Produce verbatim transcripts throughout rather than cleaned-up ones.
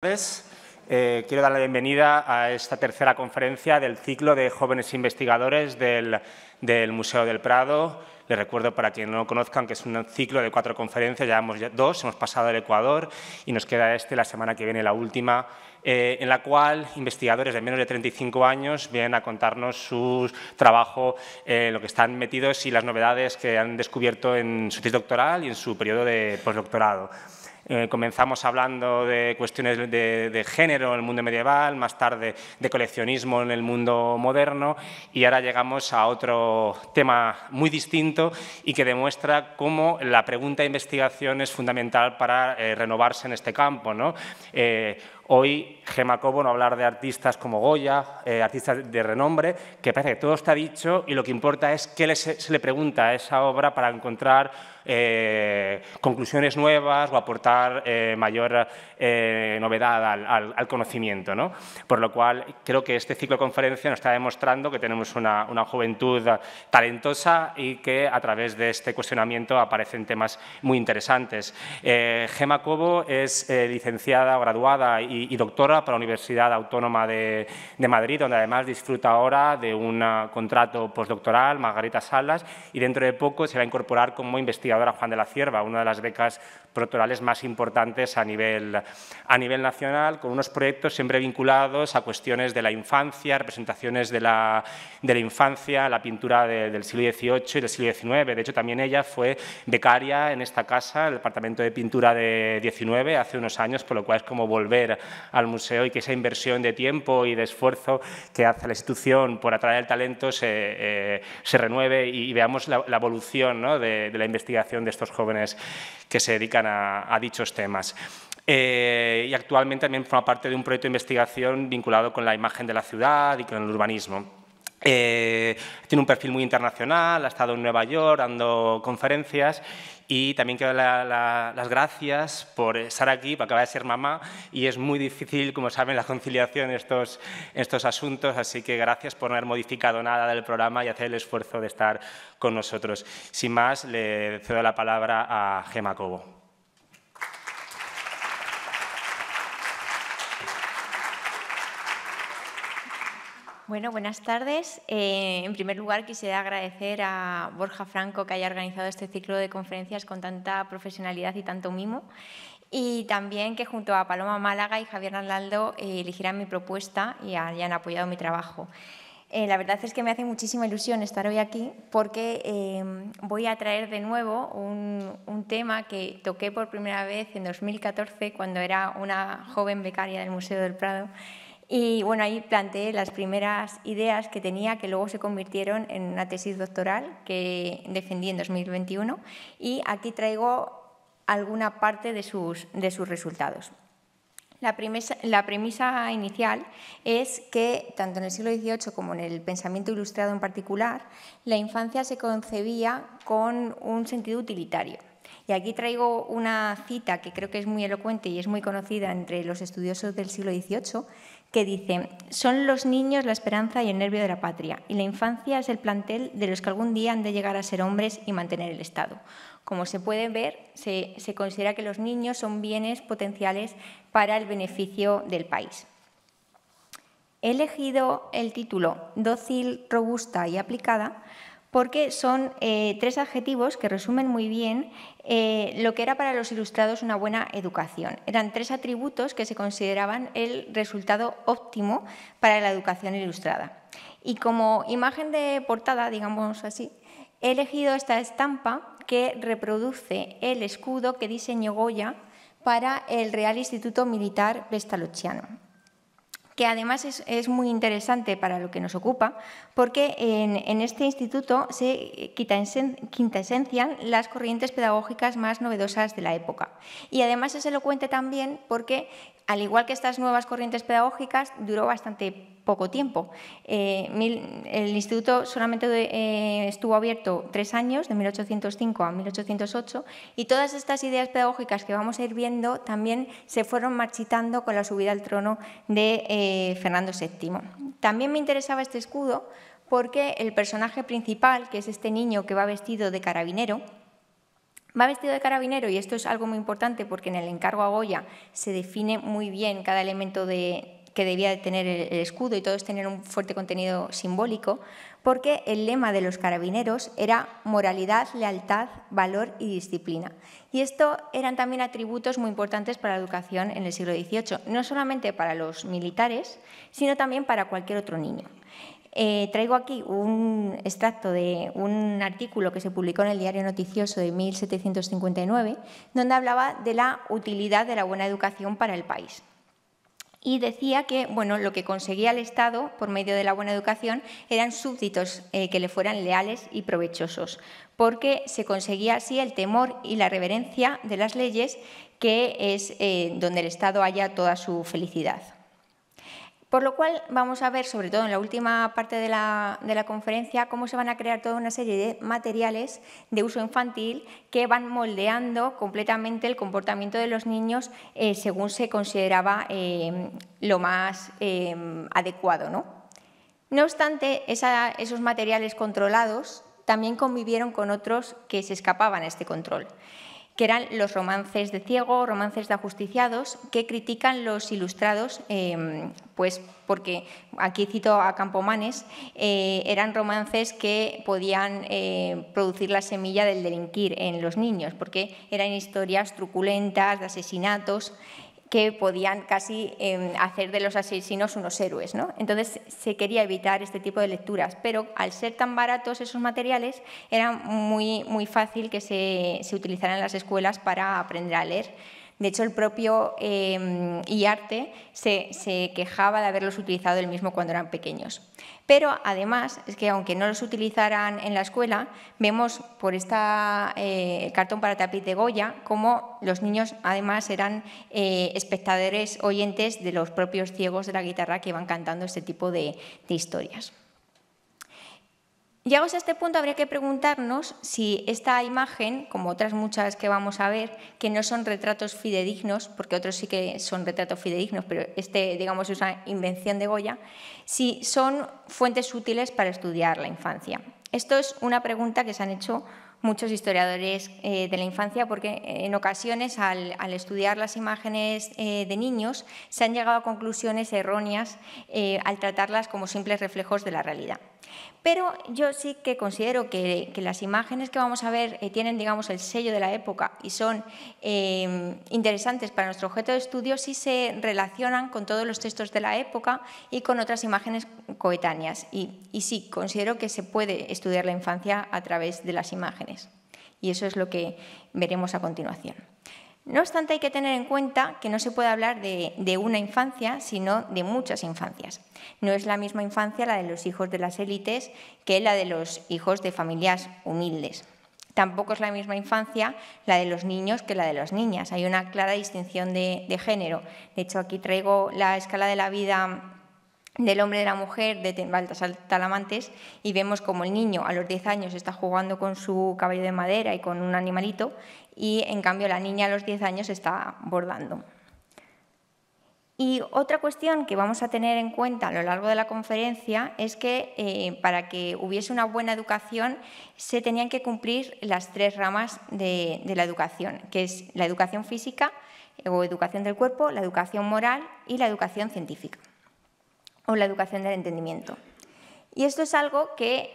Eh, quiero dar la bienvenida a esta tercera conferencia del ciclo de jóvenes investigadores del, del Museo del Prado. Les recuerdo, para quienes no lo conozcan, que es un ciclo de cuatro conferencias, ya hemos dos, hemos pasado el Ecuador y nos queda este, la semana que viene la última, eh, en la cual investigadores de menos de treinta y cinco años vienen a contarnos su trabajo, eh, lo que están metidos y las novedades que han descubierto en su tesis doctoral y en su periodo de postdoctorado. Eh, comenzamos hablando de cuestiones de, de género en el mundo medieval, más tarde de coleccionismo en el mundo moderno y ahora llegamos a otro tema muy distinto y que demuestra cómo la pregunta de investigación es fundamental para eh, renovarse en este campo, ¿no? Eh, Hoy, Gemma Cobo no hablar de artistas como Goya, eh, artistas de renombre, que parece que todo está dicho y lo que importa es qué les, se le pregunta a esa obra para encontrar eh, conclusiones nuevas o aportar eh, mayor eh, novedad al, al, al conocimiento, ¿no? Por lo cual, creo que este ciclo de conferencia nos está demostrando que tenemos una, una juventud talentosa y que a través de este cuestionamiento aparecen temas muy interesantes. Eh, Gemma Cobo es eh, licenciada o graduada y y doctora por la Universidad Autónoma de, de Madrid, donde además disfruta ahora de un contrato postdoctoral, Margarita Salas, y dentro de poco se va a incorporar como investigadora Juan de la Cierva, una de las becas postdoctorales más importantes a nivel, a nivel nacional, con unos proyectos siempre vinculados a cuestiones de la infancia, representaciones de la, de la infancia, la pintura de, del siglo dieciocho y del siglo diecinueve. De hecho, también ella fue becaria en esta casa, el Departamento de Pintura de diecinueve, hace unos años, por lo cual es como volver al museo y que esa inversión de tiempo y de esfuerzo que hace la institución por atraer el talento se, eh, se renueve y, y veamos la, la evolución, ¿no?, de, de la investigación de estos jóvenes que se dedican a, a dichos temas. Eh, y actualmente también forma parte de un proyecto de investigación vinculado con la imagen de la ciudad y con el urbanismo. Eh, tiene un perfil muy internacional, ha estado en Nueva York dando conferencias y también quiero dar la, la, las gracias por estar aquí, porque acaba de ser mamá y es muy difícil, como saben, la conciliación en estos, estos asuntos, así que gracias por no haber modificado nada del programa y hacer el esfuerzo de estar con nosotros. Sin más, le cedo la palabra a Gemma Cobo. Bueno, buenas tardes. Eh, en primer lugar, quisiera agradecer a Borja Franco que haya organizado este ciclo de conferencias con tanta profesionalidad y tanto mimo. Y también que junto a Paloma Málaga y Javier Arnaldo eh, eligieran mi propuesta y hayan apoyado mi trabajo. Eh, la verdad es que me hace muchísima ilusión estar hoy aquí porque eh, voy a traer de nuevo un, un tema que toqué por primera vez en dos mil catorce, cuando era una joven becaria del Museo del Prado. Y bueno, ahí planteé las primeras ideas que tenía, que luego se convirtieron en una tesis doctoral que defendí en dos mil veintiuno, y aquí traigo alguna parte de sus, de sus resultados. La premisa, la premisa inicial es que, tanto en el siglo dieciocho como en el pensamiento ilustrado en particular, la infancia se concebía con un sentido utilitario. Y aquí traigo una cita que creo que es muy elocuente y es muy conocida entre los estudiosos del siglo dieciocho, que dice: «Son los niños la esperanza y el nervio de la patria, y la infancia es el plantel de los que algún día han de llegar a ser hombres y mantener el Estado». Como se puede ver, se, se considera que los niños son bienes potenciales para el beneficio del país. He elegido el título «Dócil, robusta y aplicada», porque son eh, tres adjetivos que resumen muy bien eh, lo que era para los ilustrados una buena educación. Eran tres atributos que se consideraban el resultado óptimo para la educación ilustrada. Y como imagen de portada, digamos así, he elegido esta estampa que reproduce el escudo que diseñó Goya para el Real Instituto Militar Pestalozziano, que además es, es muy interesante para lo que nos ocupa, porque en, en este instituto se quintaesencian las corrientes pedagógicas más novedosas de la época. Y además es elocuente también porque, al igual que estas nuevas corrientes pedagógicas, duró bastante poco tiempo. Eh, mil, el instituto solamente de, eh, estuvo abierto tres años, de mil ochocientos cinco a mil ochocientos ocho, y todas estas ideas pedagógicas que vamos a ir viendo también se fueron marchitando con la subida al trono de eh, Fernando séptimo. También me interesaba este escudo porque el personaje principal, que es este niño que va vestido de carabinero, Va vestido de carabinero, y esto es algo muy importante porque en el encargo a Goya se define muy bien cada elemento de, que debía de tener el, el escudo, y todo es tener un fuerte contenido simbólico, porque el lema de los carabineros era moralidad, lealtad, valor y disciplina. Y esto eran también atributos muy importantes para la educación en el siglo dieciocho, no solamente para los militares, sino también para cualquier otro niño. Eh, traigo aquí un extracto de un artículo que se publicó en el Diario Noticioso de mil setecientos cincuenta y nueve, donde hablaba de la utilidad de la buena educación para el país. Y decía que bueno, lo que conseguía el Estado por medio de la buena educación eran súbditos eh, que le fueran leales y provechosos, porque se conseguía así el temor y la reverencia de las leyes, que es eh, donde el Estado halla toda su felicidad. Por lo cual vamos a ver, sobre todo en la última parte de la, de la conferencia, cómo se van a crear toda una serie de materiales de uso infantil que van moldeando completamente el comportamiento de los niños eh, según se consideraba eh, lo más eh, adecuado, ¿no? No obstante, esa, esos materiales controlados también convivieron con otros que se escapaban a este control, que eran los romances de ciego, romances de ajusticiados, que critican los ilustrados, eh, pues porque, aquí cito a Campomanes, eh, eran romances que podían eh, producir la semilla del delinquir en los niños, porque eran historias truculentas, de asesinatos, que podían casi eh, hacer de los asesinos unos héroes, ¿no? Entonces se quería evitar este tipo de lecturas, pero al ser tan baratos esos materiales era muy, muy fácil que se, se utilizaran en las escuelas para aprender a leer. De hecho, el propio eh, IARTE se, se quejaba de haberlos utilizado él mismo cuando eran pequeños. Pero además, es que aunque no los utilizaran en la escuela, vemos por este eh, cartón para tapiz de Goya cómo los niños además eran eh, espectadores, oyentes de los propios ciegos de la guitarra que iban cantando este tipo de, de historias. Llegados a este punto, habría que preguntarnos si esta imagen, como otras muchas que vamos a ver, que no son retratos fidedignos, porque otros sí que son retratos fidedignos, pero este, digamos, es una invención de Goya, si son fuentes útiles para estudiar la infancia. Esto es una pregunta que se han hecho muchos historiadores eh, de la infancia, porque en ocasiones al, al estudiar las imágenes eh, de niños se han llegado a conclusiones erróneas eh, al tratarlas como simples reflejos de la realidad. Pero yo sí que considero que, que las imágenes que vamos a ver eh, tienen, digamos, el sello de la época y son eh, interesantes para nuestro objeto de estudio si se relacionan con todos los textos de la época y con otras imágenes coetáneas. Y, y sí, considero que se puede estudiar la infancia a través de las imágenes. Y eso es lo que veremos a continuación. No obstante, hay que tener en cuenta que no se puede hablar de, de una infancia, sino de muchas infancias. No es la misma infancia la de los hijos de las élites que la de los hijos de familias humildes. Tampoco es la misma infancia la de los niños que la de las niñas. Hay una clara distinción de, de género. De hecho, aquí traigo la escala de la vida del hombre y de la mujer de Baltasar Talamantes y vemos como el niño a los diez años está jugando con su caballo de madera y con un animalito, y en cambio la niña a los diez años está bordando. Y otra cuestión que vamos a tener en cuenta a lo largo de la conferencia es que eh, para que hubiese una buena educación se tenían que cumplir las tres ramas de, de la educación, que es la educación física o educación del cuerpo, la educación moral y la educación científica o la educación del entendimiento. Y esto es algo que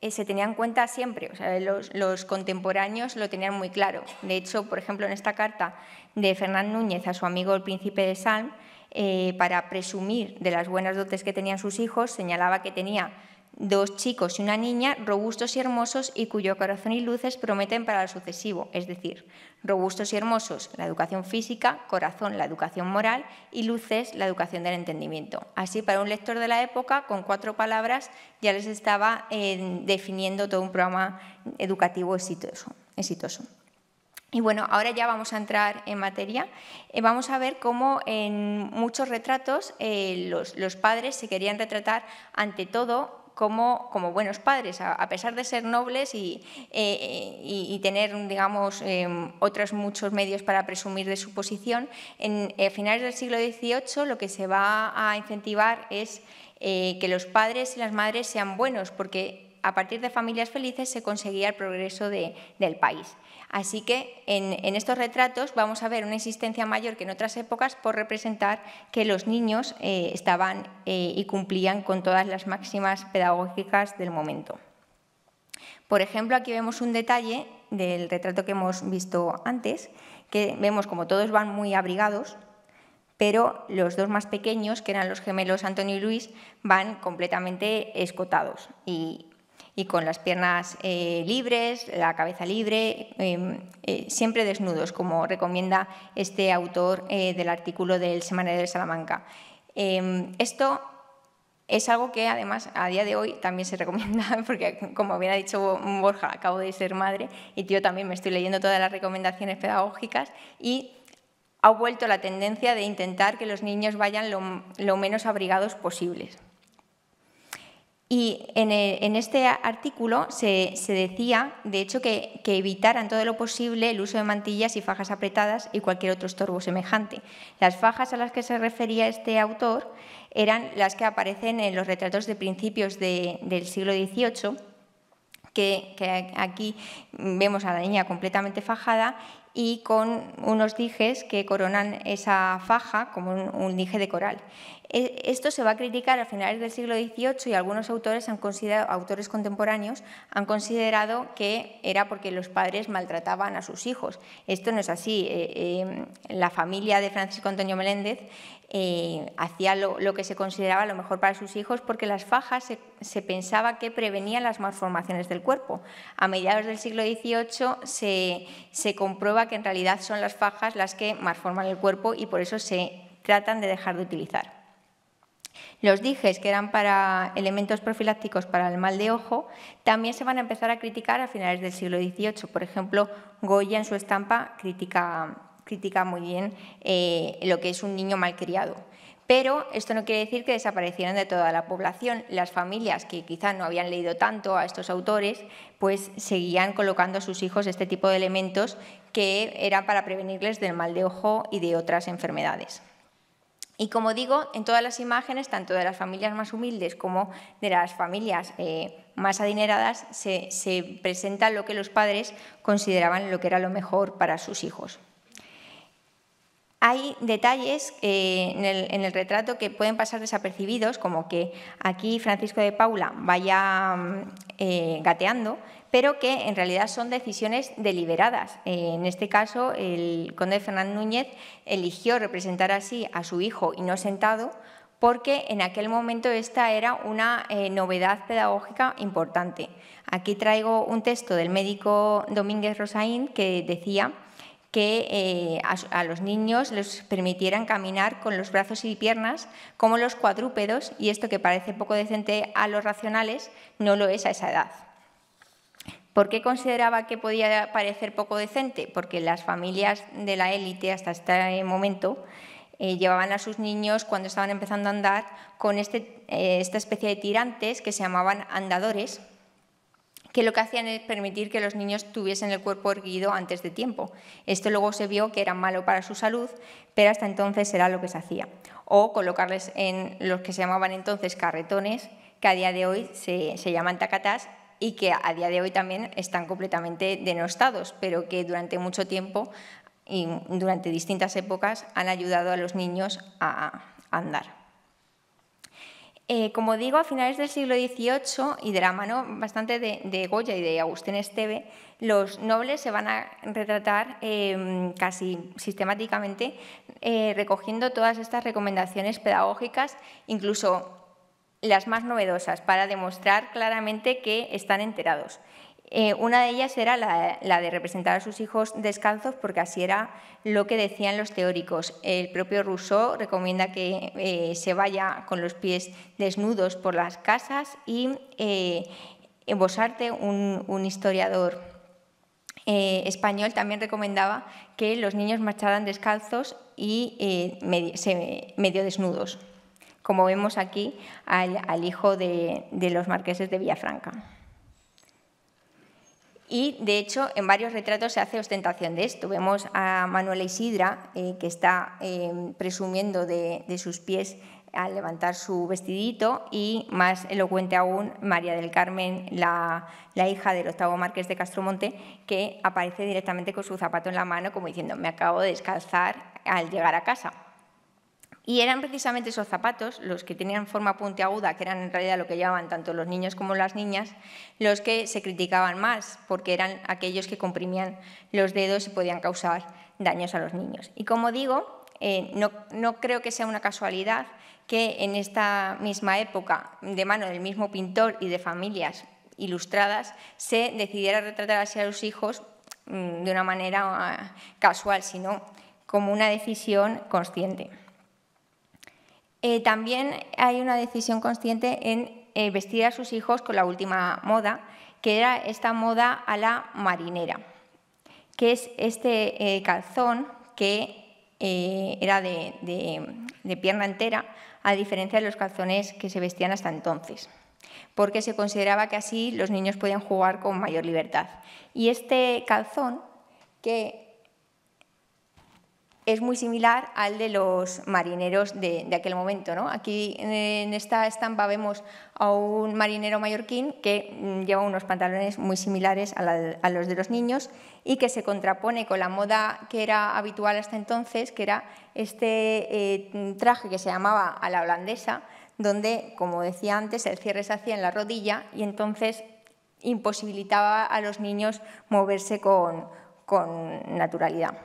eh, se tenía en cuenta siempre, o sea, los, los contemporáneos lo tenían muy claro. De hecho, por ejemplo, en esta carta de Fernán Núñez a su amigo el Príncipe de Salm, eh, para presumir de las buenas dotes que tenían sus hijos, señalaba que tenía dos chicos y una niña robustos y hermosos y cuyo corazón y luces prometen para lo sucesivo, es decir, robustos y hermosos, la educación física, corazón, la educación moral y luces, la educación del entendimiento. Así, para un lector de la época, con cuatro palabras ya les estaba eh, definiendo todo un programa educativo exitoso. exitoso. Y bueno, ahora ya vamos a entrar en materia. Eh, vamos a ver cómo en muchos retratos eh, los, los padres se querían retratar ante todo Como, como buenos padres, a pesar de ser nobles y, eh, y, y tener, digamos, eh, otros muchos medios para presumir de su posición. En, a finales del siglo dieciocho lo que se va a incentivar es eh, que los padres y las madres sean buenos, porque a partir de familias felices se conseguía el progreso de, del país. Así que en, en estos retratos vamos a ver una insistencia mayor que en otras épocas por representar que los niños eh, estaban eh, y cumplían con todas las máximas pedagógicas del momento. Por ejemplo, aquí vemos un detalle del retrato que hemos visto antes, que vemos como todos van muy abrigados, pero los dos más pequeños, que eran los gemelos Antonio y Luis, van completamente escotados y, y con las piernas eh, libres, la cabeza libre, eh, eh, siempre desnudos, como recomienda este autor eh, del artículo del Semanario de Salamanca. Eh, esto es algo que, además, a día de hoy también se recomienda, porque, como bien ha dicho Borja, acabo de ser madre y yo también me estoy leyendo todas las recomendaciones pedagógicas y ha vuelto la tendencia de intentar que los niños vayan lo, lo menos abrigados posibles. Y en, el, en este artículo se, se decía, de hecho, que, que evitaran todo lo posible el uso de mantillas y fajas apretadas y cualquier otro estorbo semejante. Las fajas a las que se refería este autor eran las que aparecen en los retratos de principios de, del siglo dieciocho, que, que aquí vemos a la niña completamente fajada y con unos dijes que coronan esa faja como un, un dije de coral. Esto se va a criticar a finales del siglo dieciocho y algunos autores, han considerado, autores contemporáneos han considerado que era porque los padres maltrataban a sus hijos. Esto no es así. Eh, eh, la familia de Francisco Antonio Meléndez eh, hacía lo, lo que se consideraba lo mejor para sus hijos porque las fajas se, se pensaba que prevenían las malformaciones del cuerpo. A mediados del siglo dieciocho se, se comprueba que en realidad son las fajas las que malforman el cuerpo y por eso se tratan de dejar de utilizar. Los dijes, que eran para elementos profilácticos para el mal de ojo, también se van a empezar a criticar a finales del siglo dieciocho. Por ejemplo, Goya en su estampa critica, critica muy bien eh, lo que es un niño malcriado. Pero esto no quiere decir que desaparecieran de toda la población. Las familias que quizás no habían leído tanto a estos autores, pues seguían colocando a sus hijos este tipo de elementos que eran para prevenirles del mal de ojo y de otras enfermedades. Y como digo, en todas las imágenes, tanto de las familias más humildes como de las familias eh, más adineradas, se, se presenta lo que los padres consideraban lo que era lo mejor para sus hijos. Hay detalles eh, en, el, en el retrato que pueden pasar desapercibidos, como que aquí Francisco de Paula vaya eh, gateando, pero que en realidad son decisiones deliberadas. Eh, en este caso, el conde Fernán Núñez eligió representar así a su hijo y no sentado, porque en aquel momento esta era una eh, novedad pedagógica importante. Aquí traigo un texto del médico Domínguez Rosaín que decía que eh, a, a los niños les permitieran caminar con los brazos y piernas como los cuadrúpedos, y esto que parece poco decente a los racionales no lo es a esa edad. ¿Por qué consideraba que podía parecer poco decente? Porque las familias de la élite hasta este momento eh, llevaban a sus niños cuando estaban empezando a andar con este, eh, esta especie de tirantes que se llamaban andadores, que lo que hacían es permitir que los niños tuviesen el cuerpo erguido antes de tiempo. Esto luego se vio que era malo para su salud, pero hasta entonces era lo que se hacía. O colocarles en los que se llamaban entonces carretones, que a día de hoy se, se llaman tacatás, y que a día de hoy también están completamente denostados, pero que durante mucho tiempo y durante distintas épocas han ayudado a los niños a andar. Eh, como digo, a finales del siglo dieciocho y de la mano bastante de, de Goya y de Agustín Esteve, los nobles se van a retratar eh, casi sistemáticamente eh, recogiendo todas estas recomendaciones pedagógicas, incluso las más novedosas, para demostrar claramente que están enterados. Eh, una de ellas era la, la de representar a sus hijos descalzos, porque así era lo que decían los teóricos. El propio Rousseau recomienda que eh, se vaya con los pies desnudos por las casas y eh, Bosarte, un, un historiador eh, español, también recomendaba que los niños marcharan descalzos y eh, medio, se, medio desnudos, como vemos aquí al, al hijo de, de los marqueses de Villafranca. Y, de hecho, en varios retratos se hace ostentación de esto. Vemos a Manuela Isidra, eh, que está eh, presumiendo de, de sus pies al levantar su vestidito, y, más elocuente aún, María del Carmen, la, la hija del octavo marqués de Castromonte, que aparece directamente con su zapato en la mano, como diciendo, me acabo de descalzar al llegar a casa. Y eran precisamente esos zapatos, los que tenían forma puntiaguda, que eran en realidad lo que llevaban tanto los niños como las niñas, los que se criticaban más, porque eran aquellos que comprimían los dedos y podían causar daños a los niños. Y como digo, eh, no, no creo que sea una casualidad que en esta misma época, de mano del mismo pintor y de familias ilustradas, se decidiera retratar así a los hijos mmm, de una manera casual, sino como una decisión consciente. Eh, también hay una decisión consciente en eh, vestir a sus hijos con la última moda, que era esta moda a la marinera, que es este eh, calzón que eh, era de, de, de pierna entera, a diferencia de los calzones que se vestían hasta entonces, porque se consideraba que así los niños podían jugar con mayor libertad. Y este calzón, que es muy similar al de los marineros de, de aquel momento, ¿no? Aquí en esta estampa vemos a un marinero mallorquín que lleva unos pantalones muy similares a, la, a los de los niños y que se contrapone con la moda que era habitual hasta entonces, que era este eh, traje que se llamaba a la holandesa, donde, como decía antes, el cierre se hacía en la rodilla y entonces imposibilitaba a los niños moverse con, con naturalidad.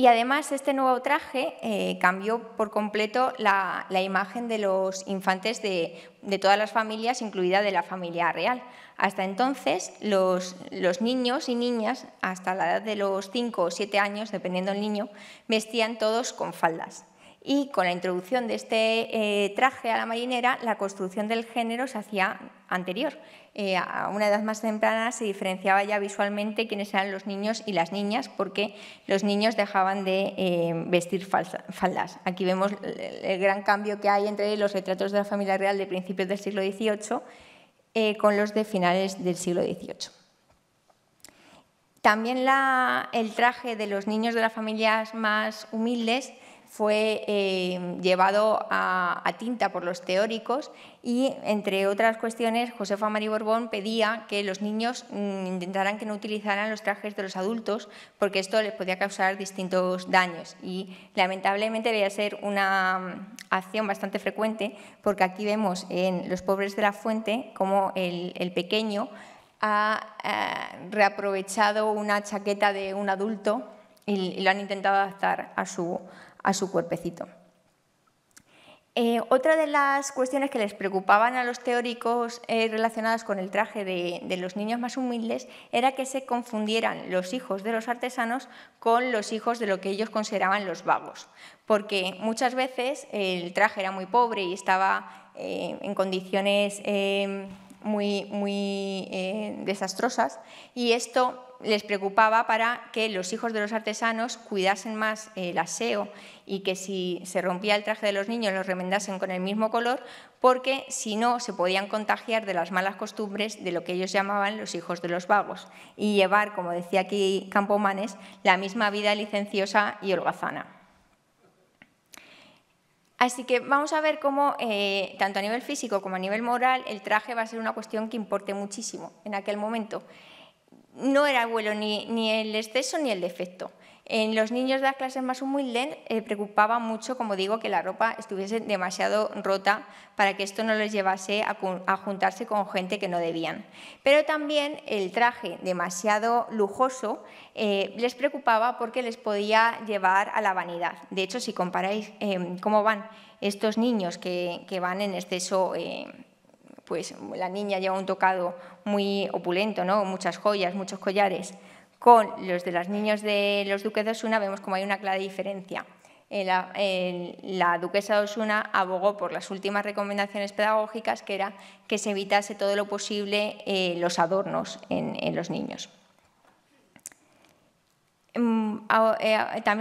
Y además este nuevo traje eh, cambió por completo la, la imagen de los infantes de, de todas las familias, incluida de la familia real. Hasta entonces los, los niños y niñas, hasta la edad de los cinco o siete años, dependiendo del niño, vestían todos con faldas. Y con la introducción de este eh, traje a la marinera, la construcción del género se hacía anterior. Eh, a una edad más temprana se diferenciaba ya visualmente quiénes eran los niños y las niñas, porque los niños dejaban de eh, vestir falsa, faldas. Aquí vemos el gran cambio que hay entre los retratos de la familia real de principios del siglo dieciocho eh, con los de finales del siglo dieciocho. También la, el traje de los niños de las familias más humildes fue eh, llevado a, a tinta por los teóricos y, entre otras cuestiones, Josefa María Borbón pedía que los niños mmm, intentaran que no utilizaran los trajes de los adultos porque esto les podía causar distintos daños y, lamentablemente, debía ser una acción bastante frecuente porque aquí vemos en Los pobres de la fuente como el, el pequeño ha, ha reaprovechado una chaqueta de un adulto y, y lo han intentado adaptar a su a su cuerpecito. Eh, otra de las cuestiones que les preocupaban a los teóricos eh, relacionadas con el traje de, de los niños más humildes era que se confundieran los hijos de los artesanos con los hijos de lo que ellos consideraban los vagos, porque muchas veces el traje era muy pobre y estaba eh, en condiciones eh, muy, muy eh, desastrosas y esto les preocupaba para que los hijos de los artesanos cuidasen más el aseo y que si se rompía el traje de los niños los remendasen con el mismo color, porque si no se podían contagiar de las malas costumbres de lo que ellos llamaban los hijos de los vagos y llevar, como decía aquí Campomanes, la misma vida licenciosa y holgazana. Así que vamos a ver cómo, eh, tanto a nivel físico como a nivel moral, el traje va a ser una cuestión que importe muchísimo en aquel momento. No era bueno ni, ni el exceso ni el defecto. En los niños de las clases más humildes eh, preocupaba mucho, como digo, que la ropa estuviese demasiado rota para que esto no les llevase a, a juntarse con gente que no debían. Pero también el traje demasiado lujoso eh, les preocupaba porque les podía llevar a la vanidad. De hecho, si comparáis eh, cómo van estos niños que, que van en exceso, eh, pues la niña lleva un tocado muy opulento, ¿no? Muchas joyas, muchos collares. Con los de las niñas de los duques de Osuna vemos como hay una clara diferencia. La, eh, la duquesa de Osuna abogó por las últimas recomendaciones pedagógicas, que era que se evitase todo lo posible eh, los adornos en, en los niños. También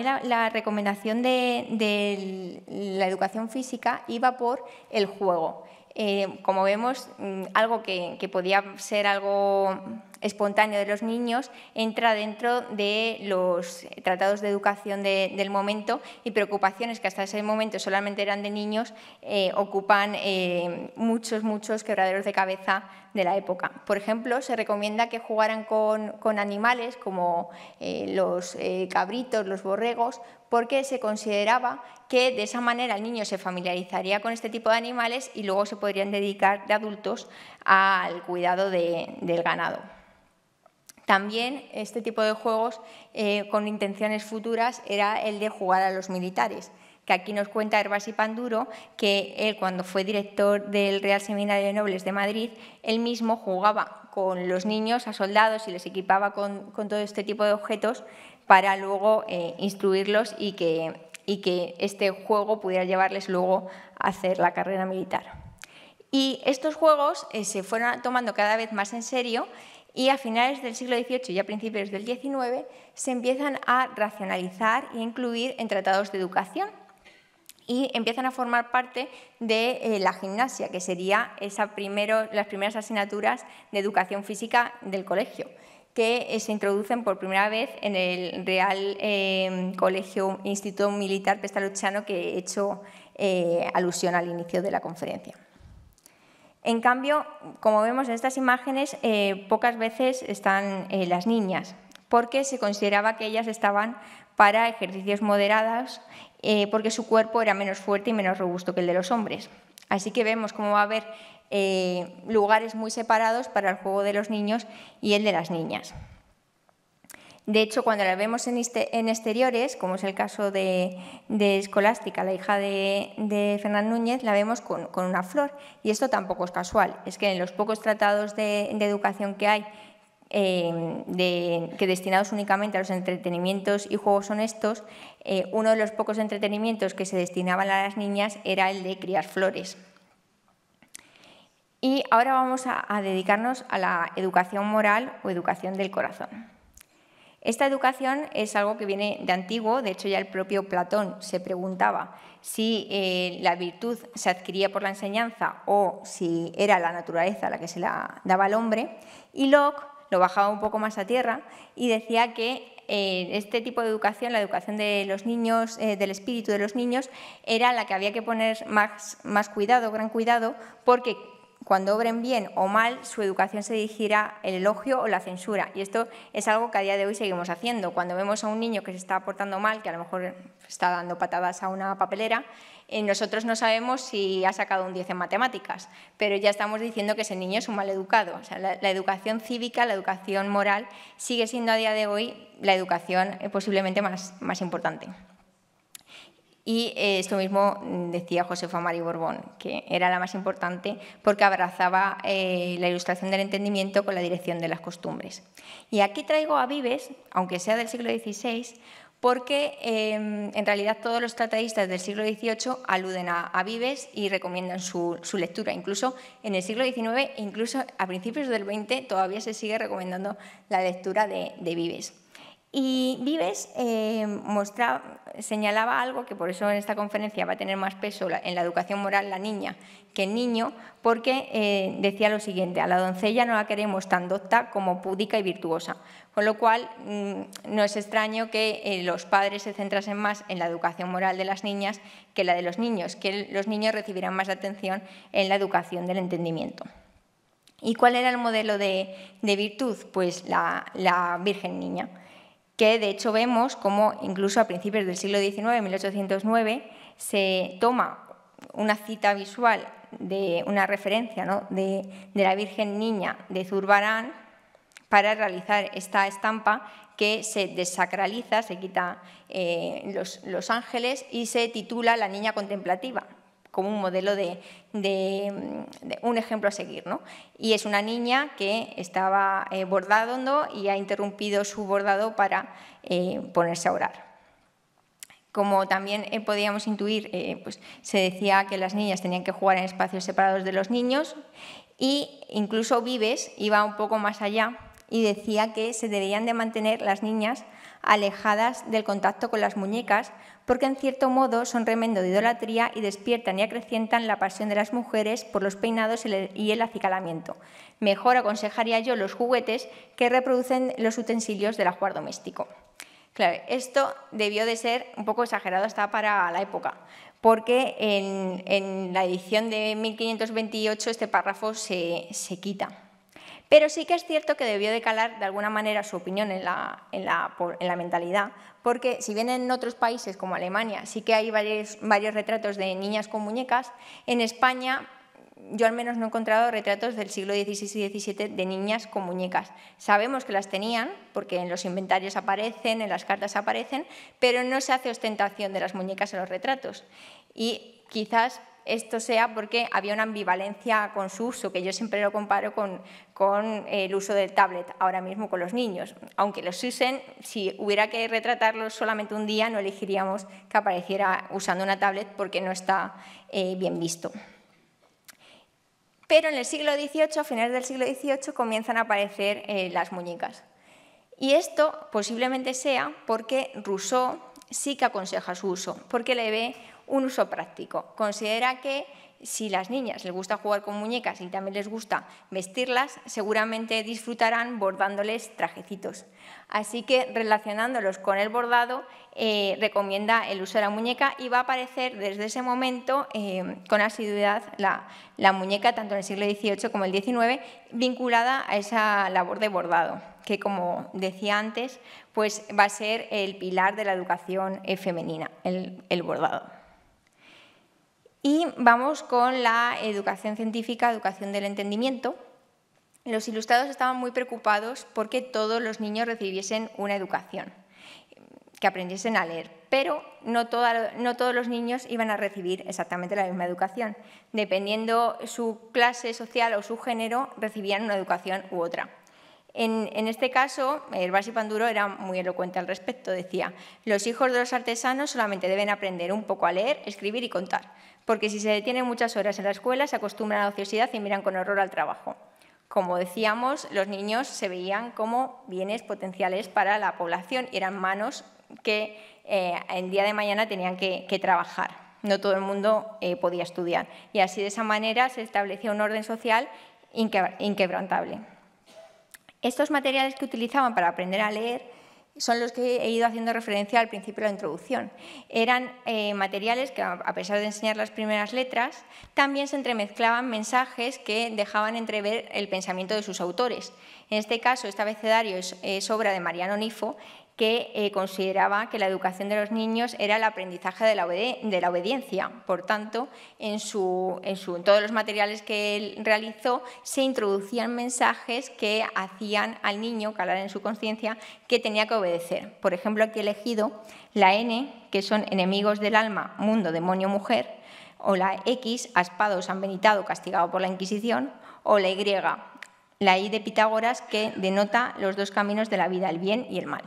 la, la recomendación de, de la educación física iba por el juego. Eh, como vemos, algo que, que podía ser algo espontáneo de los niños entra dentro de los tratados de educación de, del momento, y preocupaciones que hasta ese momento solamente eran de niños eh, ocupan eh, muchos, muchos quebraderos de cabeza de la época. Por ejemplo, se recomienda que jugaran con, con animales como eh, los eh, cabritos, los borregos, porque se consideraba que de esa manera el niño se familiarizaría con este tipo de animales y luego se podrían dedicar de adultos al cuidado de, del ganado. También este tipo de juegos eh, con intenciones futuras era el de jugar a los militares, que aquí nos cuenta Hervás y Panduro que él, cuando fue director del Real Seminario de Nobles de Madrid, él mismo jugaba con los niños a soldados y les equipaba con, con todo este tipo de objetos para luego eh, instruirlos y que, y que este juego pudiera llevarles luego a hacer la carrera militar. Y estos juegos eh, se fueron tomando cada vez más en serio, y a finales del siglo dieciocho y a principios del diecinueve se empiezan a racionalizar e incluir en tratados de educación, y empiezan a formar parte de eh, la gimnasia, que sería esa primero, las primeras asignaturas de educación física del colegio, que eh, se introducen por primera vez en el Real eh, Colegio Instituto Militar Pestalozziano, que he hecho eh, alusión al inicio de la conferencia. En cambio, como vemos en estas imágenes, eh, pocas veces están eh, las niñas, porque se consideraba que ellas estaban para ejercicios moderados, eh, porque su cuerpo era menos fuerte y menos robusto que el de los hombres. Así que vemos cómo va a haber eh, lugares muy separados para el juego de los niños y el de las niñas. De hecho, cuando las vemos en, en exteriores, como es el caso de, de Escolástica, la hija de, de Fernán Núñez, la vemos con, con una flor, y esto tampoco es casual. Es que en los pocos tratados de, de educación que hay, Eh, de, que destinados únicamente a los entretenimientos y juegos honestos, eh, uno de los pocos entretenimientos que se destinaban a las niñas era el de criar flores. Y ahora vamos a, a dedicarnos a la educación moral o educación del corazón. Esta educación es algo que viene de antiguo. De hecho, ya el propio Platón se preguntaba si eh, la virtud se adquiría por la enseñanza o si era la naturaleza la que se la daba al hombre, y Locke lo bajaba un poco más a tierra y decía que eh, este tipo de educación, la educación de los niños, eh, del espíritu de los niños, era la que había que poner más, más cuidado, gran cuidado, porque cuando obren bien o mal, su educación se dirigirá el elogio o la censura. Y esto es algo que a día de hoy seguimos haciendo. Cuando vemos a un niño que se está portando mal, que a lo mejor está dando patadas a una papelera, eh, nosotros no sabemos si ha sacado un diez en matemáticas, pero ya estamos diciendo que ese niño es un mal educado. O sea, la, la educación cívica, la educación moral, sigue siendo a día de hoy la educación eh, posiblemente más, más importante. Y esto mismo decía Josefa María Borbón, que era la más importante porque abrazaba eh, la ilustración del entendimiento con la dirección de las costumbres. Y aquí traigo a Vives, aunque sea del siglo dieciséis, porque eh, en realidad todos los tratadistas del siglo dieciocho aluden a, a Vives y recomiendan su, su lectura. Incluso en el siglo diecinueve, incluso a principios del veinte, todavía se sigue recomendando la lectura de, de Vives. Y Vives eh, mostraba, señalaba algo que por eso en esta conferencia va a tener más peso en la educación moral la niña que el niño, porque eh, decía lo siguiente: a la doncella no la queremos tan docta como púdica y virtuosa. Con lo cual, mmm, no es extraño que eh, los padres se centrasen más en la educación moral de las niñas que la de los niños, que los niños recibirán más atención en la educación del entendimiento. ¿Y cuál era el modelo de, de virtud? Pues la, la Virgen Niña, que de hecho vemos como incluso a principios del siglo diecinueve, mil ochocientos nueve, se toma una cita visual de una referencia, ¿no?, de, de la Virgen Niña de Zurbarán para realizar esta estampa que se desacraliza, se quita eh, los, los ángeles y se titula La Niña Contemplativa, como un modelo de, de, de un ejemplo a seguir, ¿no? Y es una niña que estaba eh, bordando y ha interrumpido su bordado para eh, ponerse a orar. Como también eh, podíamos intuir, eh, pues, se decía que las niñas tenían que jugar en espacios separados de los niños, y incluso Vives iba un poco más allá y decía que se debían de mantener las niñas alejadas del contacto con las muñecas, porque en cierto modo son remendo de idolatría y despiertan y acrecientan la pasión de las mujeres por los peinados y el acicalamiento. Mejor aconsejaría yo los juguetes que reproducen los utensilios del ajuar doméstico. Claro, esto debió de ser un poco exagerado hasta para la época, porque en, en la edición de mil quinientos veintiocho este párrafo se, se quita. Pero sí que es cierto que debió de calar de alguna manera su opinión en la, en la, en la mentalidad, porque si bien en otros países como Alemania sí que hay varios, varios retratos de niñas con muñecas, en España yo al menos no he encontrado retratos del siglo dieciséis y diecisiete de niñas con muñecas. Sabemos que las tenían, porque en los inventarios aparecen, en las cartas aparecen, pero no se hace ostentación de las muñecas en los retratos. Y quizás esto sea porque había una ambivalencia con su uso, que yo siempre lo comparo con, con el uso del tablet ahora mismo con los niños. Aunque los usen, si hubiera que retratarlos solamente un día, no elegiríamos que apareciera usando una tablet porque no está eh, bien visto. Pero en el siglo dieciocho, a finales del siglo dieciocho, comienzan a aparecer eh, las muñecas. Y esto posiblemente sea porque Rousseau sí que aconseja su uso, porque le ve un uso práctico. Considera que si las niñas les gusta jugar con muñecas y también les gusta vestirlas, seguramente disfrutarán bordándoles trajecitos. Así que relacionándolos con el bordado, eh, recomienda el uso de la muñeca y va a aparecer desde ese momento eh, con asiduidad la, la muñeca, tanto en el siglo dieciocho como el diecinueve, vinculada a esa labor de bordado, que como decía antes, pues va a ser el pilar de la educación eh, femenina, el, el bordado. Y vamos con la educación científica, educación del entendimiento. Los ilustrados estaban muy preocupados porque todos los niños recibiesen una educación, que aprendiesen a leer, pero no, toda, no todos los niños iban a recibir exactamente la misma educación. Dependiendo su clase social o su género, recibían una educación u otra. En, en este caso, Hervás y Panduro era muy elocuente al respecto, decía: los hijos de los artesanos solamente deben aprender un poco a leer, escribir y contar, porque si se detienen muchas horas en la escuela se acostumbran a la ociosidad y miran con horror al trabajo. Como decíamos, los niños se veían como bienes potenciales para la población y eran manos que eh, el día de mañana tenían que, que trabajar. No todo el mundo eh, podía estudiar y así de esa manera se establecía un orden social inquebrantable. Estos materiales que utilizaban para aprender a leer son los que he ido haciendo referencia al principio de la introducción. Eran eh, materiales que, a pesar de enseñar las primeras letras, también se entremezclaban mensajes que dejaban entrever el pensamiento de sus autores. En este caso, este abecedario es, es obra de Mariano Nifo, que eh, consideraba que la educación de los niños era el aprendizaje de la, obedi de la obediencia. Por tanto, en, su, en, su, en todos los materiales que él realizó se introducían mensajes que hacían al niño calar en su conciencia que tenía que obedecer. Por ejemplo, aquí he elegido la N, que son enemigos del alma, mundo, demonio, mujer, o la X, aspado, sanbenitado, castigado por la Inquisición, o la Y, la I de Pitágoras, que denota los dos caminos de la vida, el bien y el mal.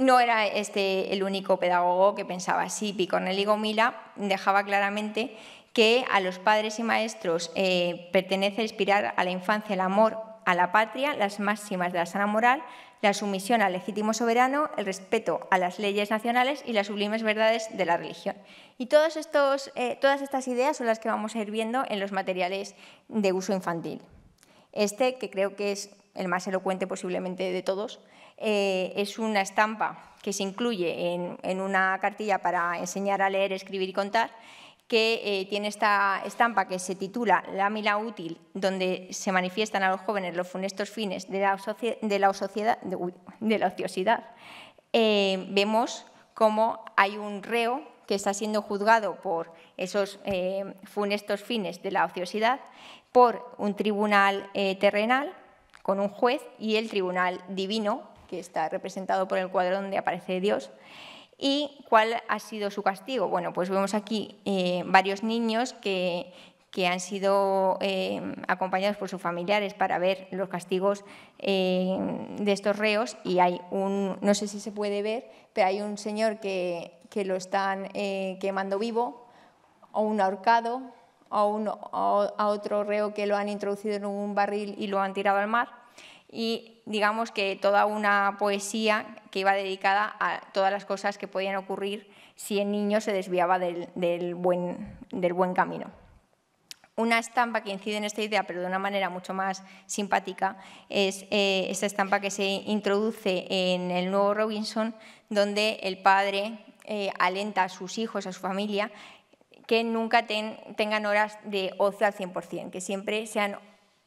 No era este el único pedagogo que pensaba así. Picornell y Gomila dejaba claramente que a los padres y maestros eh, pertenece inspirar a la infancia el amor a la patria, las máximas de la sana moral, la sumisión al legítimo soberano, el respeto a las leyes nacionales y las sublimes verdades de la religión. Y todos estos, eh, todas estas ideas son las que vamos a ir viendo en los materiales de uso infantil. Este, que creo que es el más elocuente posiblemente de todos, Eh, es una estampa que se incluye en, en una cartilla para enseñar a leer, escribir y contar, que eh, tiene esta estampa que se titula Lámina útil, donde se manifiestan a los jóvenes los funestos fines de la, de la, sociedad, de, uy, de la ociosidad. Eh, vemos cómo hay un reo que está siendo juzgado por esos eh, funestos fines de la ociosidad por un tribunal eh, terrenal con un juez y el tribunal divino, que está representado por el cuadro donde aparece Dios. ¿Y cuál ha sido su castigo? Bueno, pues vemos aquí eh, varios niños que, que han sido eh, acompañados por sus familiares para ver los castigos eh, de estos reos, y hay un, no sé si se puede ver, pero hay un señor que, que lo están eh, quemando vivo, o un ahorcado, o, uno, o a otro reo que lo han introducido en un barril y lo han tirado al mar. y digamos que toda una poesía que iba dedicada a todas las cosas que podían ocurrir si el niño se desviaba del, del, buen, del buen camino. Una estampa que incide en esta idea, pero de una manera mucho más simpática, es eh, esta estampa que se introduce en el nuevo Robinson, donde el padre eh, alenta a sus hijos, a su familia, que nunca ten, tengan horas de ocio al cien por cien, que siempre sean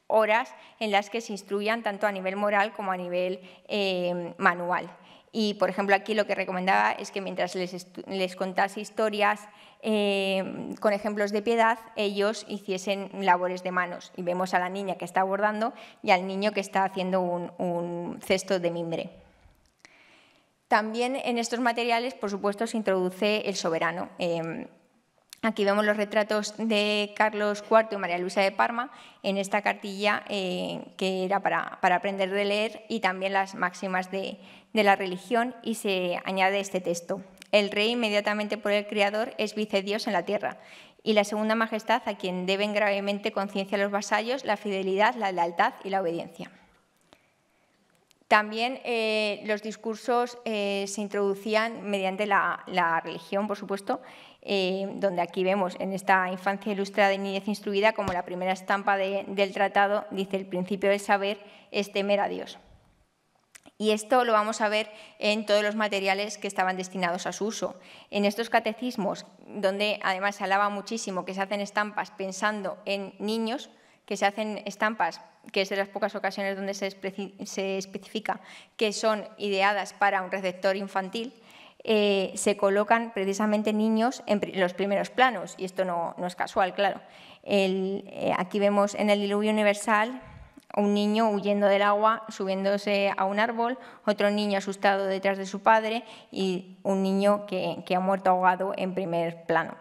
horas en las que se instruyan tanto a nivel moral como a nivel eh, manual. Y, por ejemplo, aquí lo que recomendaba es que mientras les, les contase historias eh, con ejemplos de piedad, ellos hiciesen labores de manos. Y vemos a la niña que está bordando y al niño que está haciendo un, un cesto de mimbre. También en estos materiales, por supuesto, se introduce el soberano. Eh, Aquí vemos los retratos de Carlos cuarto y María Luisa de Parma en esta cartilla eh, que era para, para aprender de leer, y también las máximas de, de la religión, y se añade este texto. El rey inmediatamente por el Creador es vicedios en la tierra y la segunda majestad a quien deben gravemente conciencia los vasallos, la fidelidad, la lealtad y la obediencia. También eh, los discursos eh, se introducían mediante la, la religión, por supuesto, eh, donde aquí vemos en esta infancia ilustrada y niñez instruida, como la primera estampa de, del tratado, dice: el principio del saber es temer a Dios. Y esto lo vamos a ver en todos los materiales que estaban destinados a su uso. En estos catecismos, donde además se alaba muchísimo que se hacen estampas pensando en niños, que se hacen estampas, que es de las pocas ocasiones donde se, espe se especifica que son ideadas para un receptor infantil, eh, se colocan precisamente niños en pri los primeros planos, y esto no, no es casual, claro. El, eh, aquí vemos en el diluvio universal un niño huyendo del agua, subiéndose a un árbol, otro niño asustado detrás de su padre y un niño que, que ha muerto ahogado en primer plano.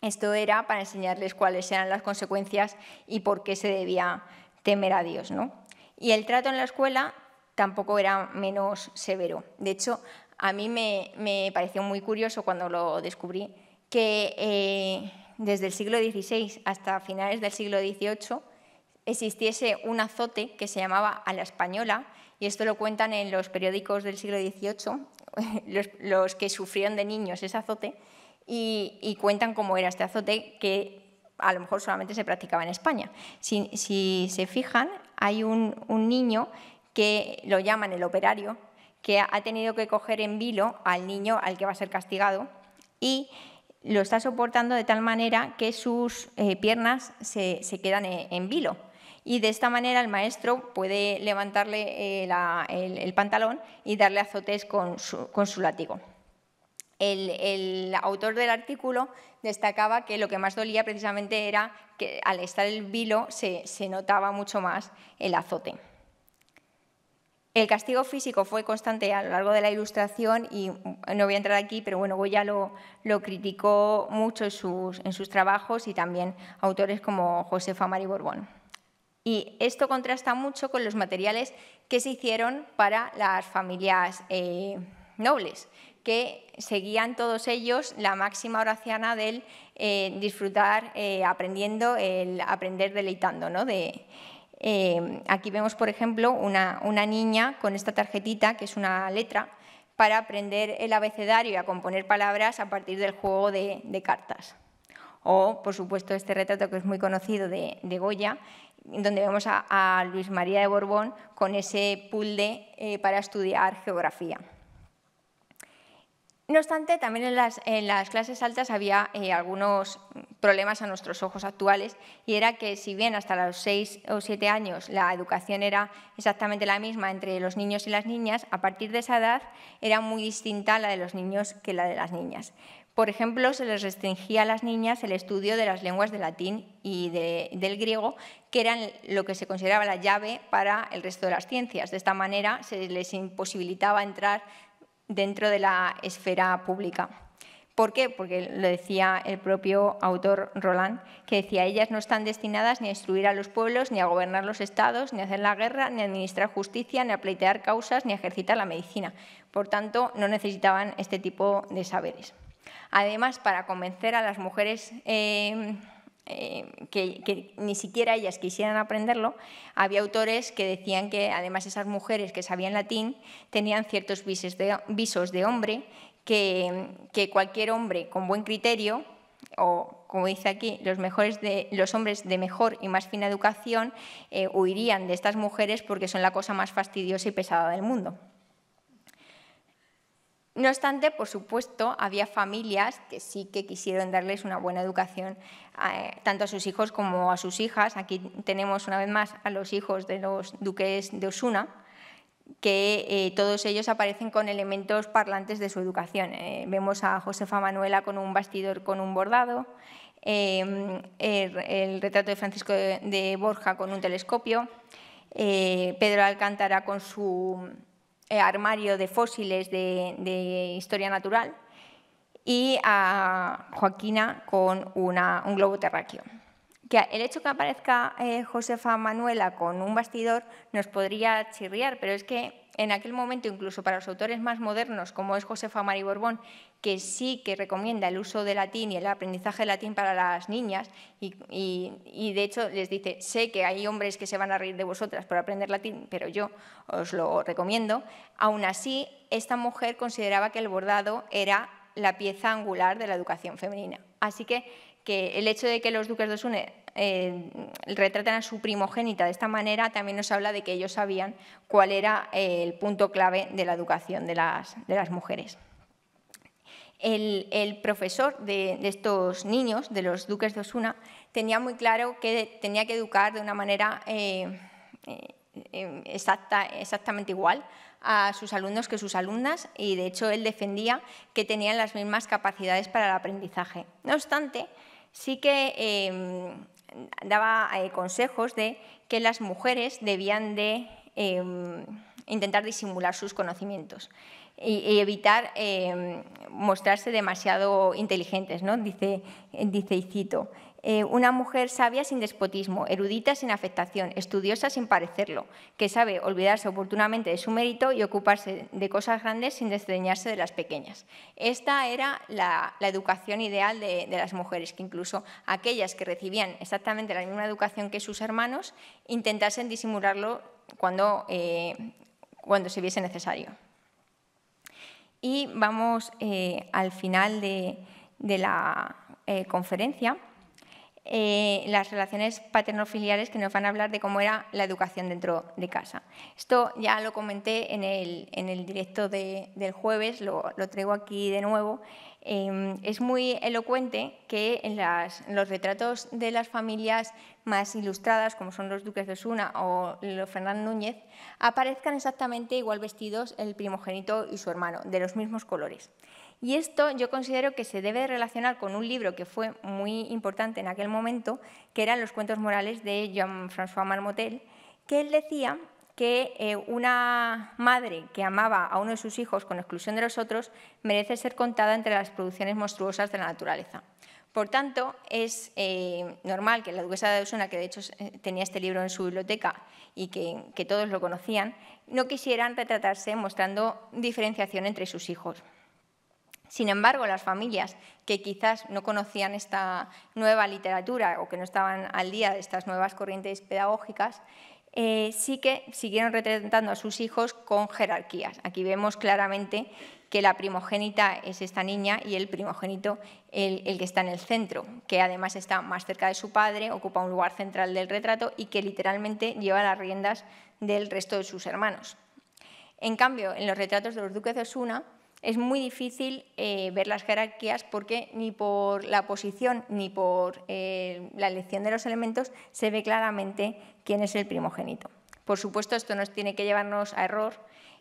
Esto era para enseñarles cuáles eran las consecuencias y por qué se debía temer a Dios, ¿no? Y el trato en la escuela tampoco era menos severo. De hecho, a mí me, me pareció muy curioso cuando lo descubrí que eh, desde el siglo dieciséis hasta finales del siglo dieciocho existiese un azote que se llamaba a la española, y esto lo cuentan en los periódicos del siglo dieciocho, los, los que sufrieron de niños ese azote, Y, y cuentan cómo era este azote, que a lo mejor solamente se practicaba en España. Si, si se fijan, hay un, un niño que lo llaman el operario, que ha tenido que coger en vilo al niño al que va a ser castigado y lo está soportando de tal manera que sus eh, piernas se, se quedan en, en vilo. Y de esta manera el maestro puede levantarle eh, la, el, el pantalón y darle azotes con su, con su látigo. El, el autor del artículo destacaba que lo que más dolía precisamente era que al estar el vilo se, se notaba mucho más el azote. El castigo físico fue constante a lo largo de la Ilustración y no voy a entrar aquí, pero bueno, Goya lo, lo criticó mucho en sus, en sus trabajos, y también autores como Josefa María Borbón. Y esto contrasta mucho con los materiales que se hicieron para las familias eh, nobles, que seguían todos ellos la máxima horaciana del eh, disfrutar eh, aprendiendo, el aprender deleitando, ¿no? De, eh, aquí vemos, por ejemplo, una, una niña con esta tarjetita, que es una letra, para aprender el abecedario y a componer palabras a partir del juego de, de cartas. O, por supuesto, este retrato que es muy conocido de, de Goya, donde vemos a, a Luis María de Borbón con ese puzzle eh, para estudiar geografía. No obstante, también en las, en las clases altas había eh, algunos problemas a nuestros ojos actuales, y era que si bien hasta los seis o siete años la educación era exactamente la misma entre los niños y las niñas, a partir de esa edad era muy distinta la de los niños que la de las niñas. Por ejemplo, se les restringía a las niñas el estudio de las lenguas del latín y de, del griego, que eran lo que se consideraba la llave para el resto de las ciencias. De esta manera se les imposibilitaba entrar dentro de la esfera pública. ¿Por qué? Porque lo decía el propio autor Roland, que decía: ellas no están destinadas ni a instruir a los pueblos, ni a gobernar los estados, ni a hacer la guerra, ni a administrar justicia, ni a pleitear causas, ni a ejercitar la medicina. Por tanto, no necesitaban este tipo de saberes. Además, para convencer a las mujeres eh, eh, que, que ni siquiera ellas quisieran aprenderlo, había autores que decían que además esas mujeres que sabían latín tenían ciertos visos de, visos de hombre que, que cualquier hombre con buen criterio, o como dice aquí, los, mejores de, los hombres de mejor y más fina educación eh, huirían de estas mujeres porque son la cosa más fastidiosa y pesada del mundo. No obstante, por supuesto, había familias que sí que quisieron darles una buena educación eh, tanto a sus hijos como a sus hijas. Aquí tenemos una vez más a los hijos de los duques de Osuna, que eh, todos ellos aparecen con elementos parlantes de su educación. Eh, vemos a Josefa Manuela con un bastidor con un bordado, eh, el, el retrato de Francisco de, de Borja con un telescopio, eh, Pedro Alcántara con su armario de fósiles de, de historia natural y a Joaquina con una, un globo terráqueo. Que el hecho que aparezca eh, Josefa Manuela con un bastidor nos podría chirriar, pero es que en aquel momento, incluso para los autores más modernos, como es Josefa María Borbón, que sí que recomienda el uso de latín y el aprendizaje de latín para las niñas, y, y, y de hecho les dice, sé que hay hombres que se van a reír de vosotras por aprender latín, pero yo os lo recomiendo, aún así esta mujer consideraba que el bordado era la pieza angular de la educación femenina. Así que, que el hecho de que los duques de Osuna Eh, retratan a su primogénita de esta manera, también nos habla de que ellos sabían cuál era eh, el punto clave de la educación de las, de las mujeres. El, el profesor de, de estos niños, de los duques de Osuna, tenía muy claro que tenía que educar de una manera eh, eh, exacta, exactamente igual a sus alumnos que sus alumnas, y de hecho él defendía que tenían las mismas capacidades para el aprendizaje. No obstante, sí que eh, daba eh, consejos de que las mujeres debían de eh, intentar disimular sus conocimientos y, y evitar eh, mostrarse demasiado inteligentes, ¿no? Dice, dice y cito, eh, una mujer sabia sin despotismo, erudita sin afectación, estudiosa sin parecerlo, que sabe olvidarse oportunamente de su mérito y ocuparse de cosas grandes sin desdeñarse de las pequeñas. Esta era la, la educación ideal de, de las mujeres, que incluso aquellas que recibían exactamente la misma educación que sus hermanos intentasen disimularlo cuando, eh, cuando se viese necesario. Y vamos eh, al final de, de la eh, conferencia. Eh, las relaciones paterno-filiares que nos van a hablar de cómo era la educación dentro de casa. Esto ya lo comenté en el, en el directo de, del jueves, lo, lo traigo aquí de nuevo. Eh, es muy elocuente que en, las, en los retratos de las familias más ilustradas, como son los duques de Osuna o los Fernán Núñez, aparezcan exactamente igual vestidos el primogénito y su hermano, de los mismos colores. Y esto yo considero que se debe relacionar con un libro que fue muy importante en aquel momento, que eran Los cuentos morales de Jean-François Marmotel, que él decía que eh, una madre que amaba a uno de sus hijos con exclusión de los otros merece ser contada entre las producciones monstruosas de la naturaleza. Por tanto, es eh, normal que la duquesa de Osuna, que de hecho tenía este libro en su biblioteca y que, que todos lo conocían, no quisieran retratarse mostrando diferenciación entre sus hijos. Sin embargo, las familias que quizás no conocían esta nueva literatura o que no estaban al día de estas nuevas corrientes pedagógicas, eh, sí que siguieron retratando a sus hijos con jerarquías. Aquí vemos claramente que la primogénita es esta niña y el primogénito el, el que está en el centro, que además está más cerca de su padre, ocupa un lugar central del retrato y que literalmente lleva las riendas del resto de sus hermanos. En cambio, en los retratos de los duques de Osuna, es muy difícil eh, ver las jerarquías porque ni por la posición ni por eh, la elección de los elementos se ve claramente quién es el primogénito. Por supuesto, esto nos tiene que llevarnos a error.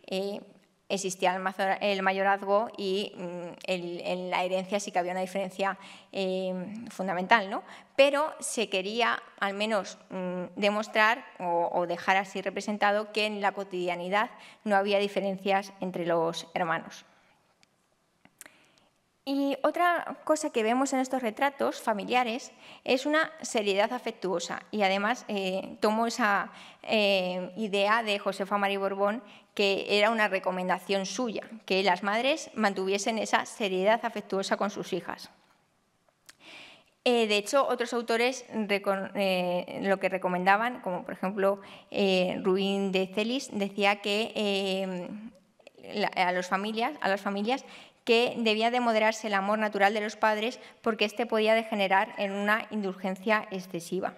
Eh, existía el mayorazgo y mm, el, en la herencia sí que había una diferencia eh, fundamental, ¿no? Pero se quería al menos mm, demostrar o, o dejar así representado que en la cotidianidad no había diferencias entre los hermanos. Y otra cosa que vemos en estos retratos familiares es una seriedad afectuosa y además eh, tomo esa eh, idea de Josefa María Borbón que era una recomendación suya, que las madres mantuviesen esa seriedad afectuosa con sus hijas. Eh, de hecho, otros autores eh, lo que recomendaban, como por ejemplo eh, Rubín de Celis, decía que eh, la, a, los familias, a las familias que debía de moderarse el amor natural de los padres porque éste podía degenerar en una indulgencia excesiva.